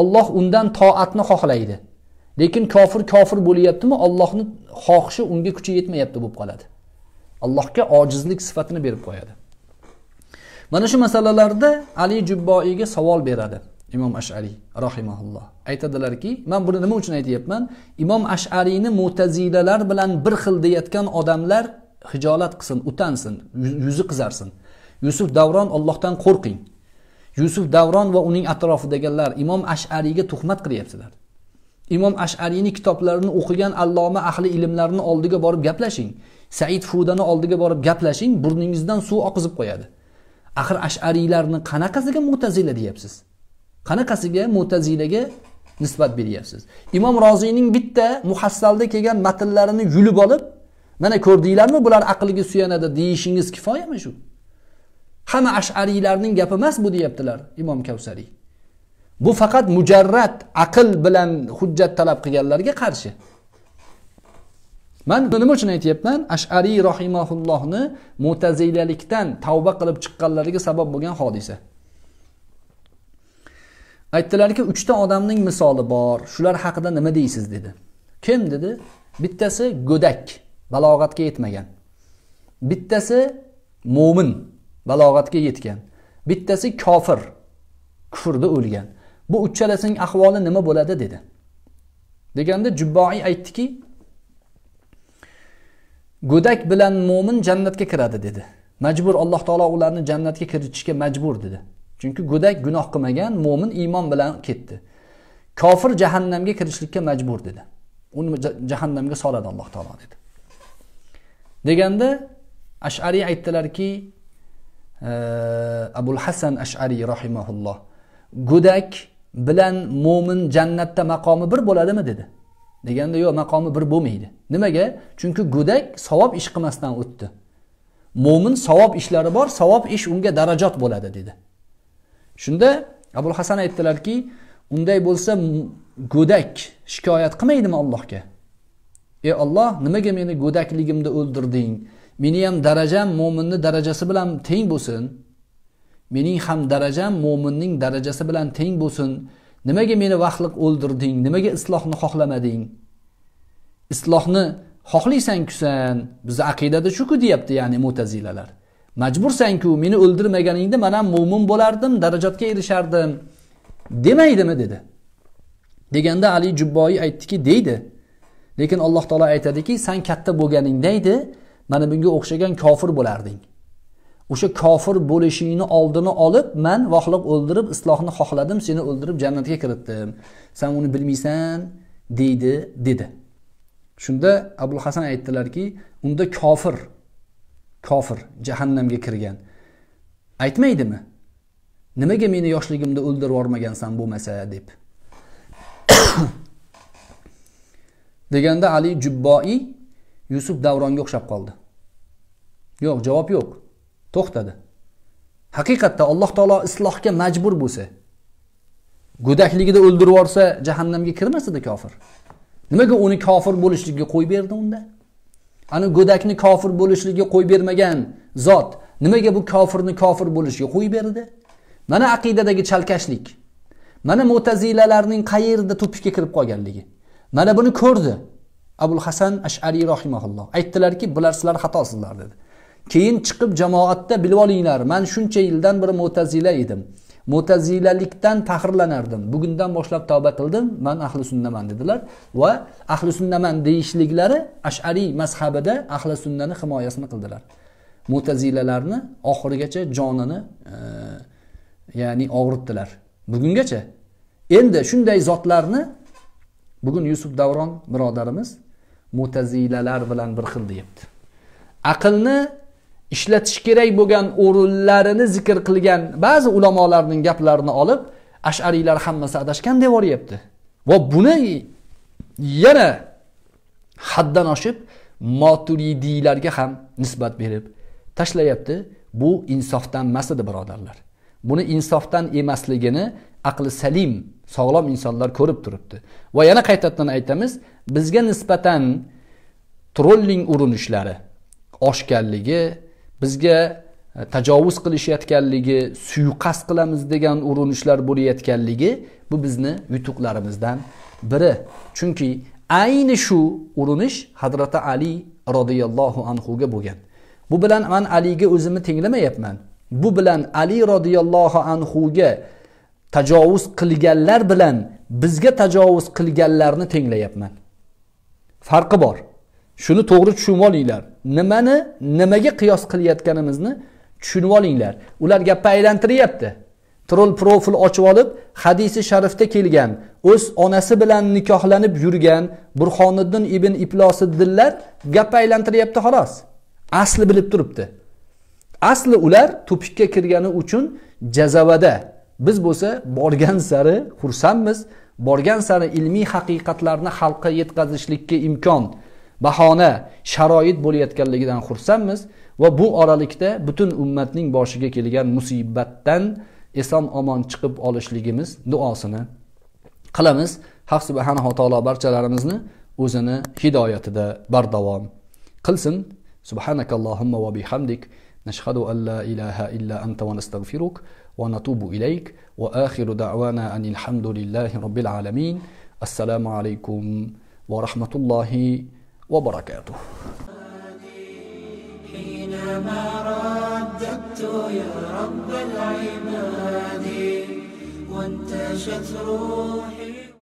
Alloh undan toatni xohlaydi. Lekin kofir kofir bo'lyaptimi, Allohning xohishi unga kuchi yetmayapti bo'lib qoladi. Allohga ojizlik sifatini berib qo'yadi. Mana shu masalalarda Ali Jubboiyga savol beradi Imom Ash'ariy rahimahulloh. Aytadilarki, men buni nima uchun aytayapman? Imom Ash'ariyni mu'tazilalar bilan bir xil deyotgan odamlar hijolat qilsin, utansin, yuzi qizarsin. Yusuf Davron, Allohdan qo'rqing. Yusuf Davron va uning atrofidagilar Imom Ash'ariyga tuhmat qilyaptilar. Imom Ash'ariyni kitoblarini o'qigan alloma ahli ilmlarni oldiga borib gaplashing. Said Fudani oldiga borib gaplashing, burningizdan suv oqizib qo'yadi. Axir Ash'ariylarni qanaqasiga mu'tazila deyapsiz? Qanaqasiga mu'tazilaga nisbat beryapsiz? Imom Roziyning bitta muhassalda kelgan matnlarini yulib olib, mana ko'rdinglarmi, bular aqliga suyanadi deyishingiz kifoyami shu? Hamma Ash'ariylarning gapi emas bu deyaptilar Imom Kavsariy. Bu faqat mujarrad aql bilan hujjat talab qilganlarga qarshi. Men nima uchun aytayapman? Ash'ariy rahimahullohni mu'tazilalikdan tavba qilib chiqqanlariga sabab bo'lgan hodisa. Aytdilarki, 3 ta odamning misoli bor. Shular haqida nima deysiz dedi. Kim dedi? Bittasi go'dak, balog'atga yetmagan. Bittasi mo'min, balog'atga yetgan. Bittasi kofir, kufrda o'lgan. Bu uchchalasining ahvoli nima bo'ladi dedi. Deganda Jubboiy aytdiki, go'dak bilan mo'min jannatga kiradi dedi. Majbur, Alloh taolo ularni jannatga kiritishga majbur dedi. Chunki go'dak gunoh qilmagan, mo'min iymon bilan ketdi. Kofir jahannamga kirishlikka majbur dedi. Uni jahannamga soladi Alloh taolo dedi. Deganda Ash'ariy aytdilarki, Abul Hasan Ash'ariy rahimahulloh, go'dak bilan mo'min jannatda maqomi bir bo'ladimi dedi. Deganda yo'q, maqomi bir bo'lmaydi. Nimaga? Chunki go'dak savob ish qilmasdan o'tdi. Mo'min savob ishlari bor, savob ish unga darajat bo'ladi dedi. Shunda Abul Hasan aytdilarki, unday bo'lsa go'dak shikoyat qilmaydimi Allohga? Ey Alloh, nimaga meni go'dakligimda o'ldirding? Meni ham darajam mo'minning darajasi bilan teng bo'lsin. Mening ham darajam mo'minning darajasi bilan teng bo'lsin. Nimaga meni vaqtliq o'ldirding? Nimaga islohni xohlamading? Islohni xohlaysan-ku sen, biz aqidada shu-ku deyapti, ya'ni mu'tazilalar. Majbursan-ku, meni o'ldirmaganingda men ham mo'min bo'lardim, darajatga erishardim demaydimi dedi. Deganda Ali Jubboiy aytdiki, deydi. Lekin Alloh taolo aytadiki, sen katta bo'lganingda edi, mana bunga o'xshagan kofir bo'larding. O'sha kofir bo'lishingni oldini olib, men vaqtliq o'ldirib, islohni xohladim, seni o'ldirib jannatga kiritdim. Sen uni bilmaysan, deydi, dedi. Shunda Abul Hasan aytdilarki, unda kofir jahannamga kirgan. Aytmaydimi? Nimaga meni yoshligimda o'ldirib yormagansan bo'lmasa deb. Deganda Ali Jubboiy Yusuf Davronga o'xshab qoldi. Yo'q, javob yo'q. To'xtadi. Haqiqatda Alloh taolo islohga majbur bo'lsa, go'dakligida o'ldirib yorsa jahannamga kirmasdi kofir. Nimaga uni kofir bo'lishlikka qo'yib berdi unda? Ana go'dakni kofir bo'lishlikka qo'yib bermagan zot nimaga bu kofirni kofir bo'lishga qo'yib berdi? Mana aqidadagi chalkashlik. Mana mu'tazilalarning qayerda to'pikka kirib qolganligi. Mana buni ko'rdi Abul Hasan Ash'ariy rahimahulloh. Aytdilarki, bular sizlar xatosizlar dedi. Keyin chiqib jamoatda bilib olinglar, men shuncha yildan beri mu'tazila edim. Mu'tazilalikdan tahrirlanardim. Bugundan boshlab tavba qildim, men ahli sunnaman dedilar va ahli sunnaman deyishliklari Ash'ariy mazhabida ahli sunnani himoyasini qildilar. Mu'tazilalarni oxirigacha jonini ya'ni og'ritdilar. Bugungacha endi shunday zotlarni bugun Yusuf Davron birodarimiz mu'tazilalar bilan bir xil deyapti. Aqlni ishlatish kerak bo'lgan o'rinlarini zikr qilgan ba'zi ulamolarning gaplarini olib Ash'ariylar hammasi adashgan deb o'ryapti. Va buni yana haddan oshib Maturidiylarga ham nisbat berib tashlayapti. Bu insofdan emas edi birodarlar. Buni insofdan emasligini aqli salim, sog'lom insonlar ko'rib turibdi. Va yana qaytadan aytamiz, bizga nisbatan trolling urinishlari, oshganligi, bizga tajovuz qilishayotganligi, suiqasd qilamiz degan urinishlar bo'layotganligi bu bizni yutuqlarimizdan biri. Chunki ayni shu urinish Hazrati Ali radhiyallohu anhuga bo'lgan. Bu bilan men Aliga o'zimni tenglamayapman. Bu bilan Ali radhiyallohu anhuga tajovuz qilganlar bilan bizga tajovuz qilganlarni tenglayapman. Farqi bor. Shuni to'g'ri tushunib olinglar. Nimani nimaga qiyos qilayotganimizni tushunib olinglar. Ular gapni aylantiryapti. Troll profil ochib olib, hadisi sharifda kelgan, o'z onasi bilan nikohlanib yurgan Burxoniddin ibn Iblosiddinlar gapni aylantiryapti xolos. Asli bilib turibdi. Asli ular topikka kirgani uchun jazavada. Biz bo'lsa borgan sari xursandmiz. Borgan sari ilmiy haqiqatlarni xalqqa yetkazishlikka imkon, bahona, sharoit bo'layotganligidan xursandmiz va bu oralikda butun ummatning boshiga kelgan musibatdan eson omon chiqib olishligimiz duosini qilamiz. Haq subhanahu va taolo barchalarimizni o'zini hidoyatida bardavom qilsin. Subhanakallohumma va bihamdik, nashhadu an la ilaha illa anta va nastag'firuk va natubu ilayk. وآخر دعوانا أن الحمد لله رب العالمين. السلام عليكم ورحمة الله وبركاته. حينما رددت يا رب العباد وانتشت روحي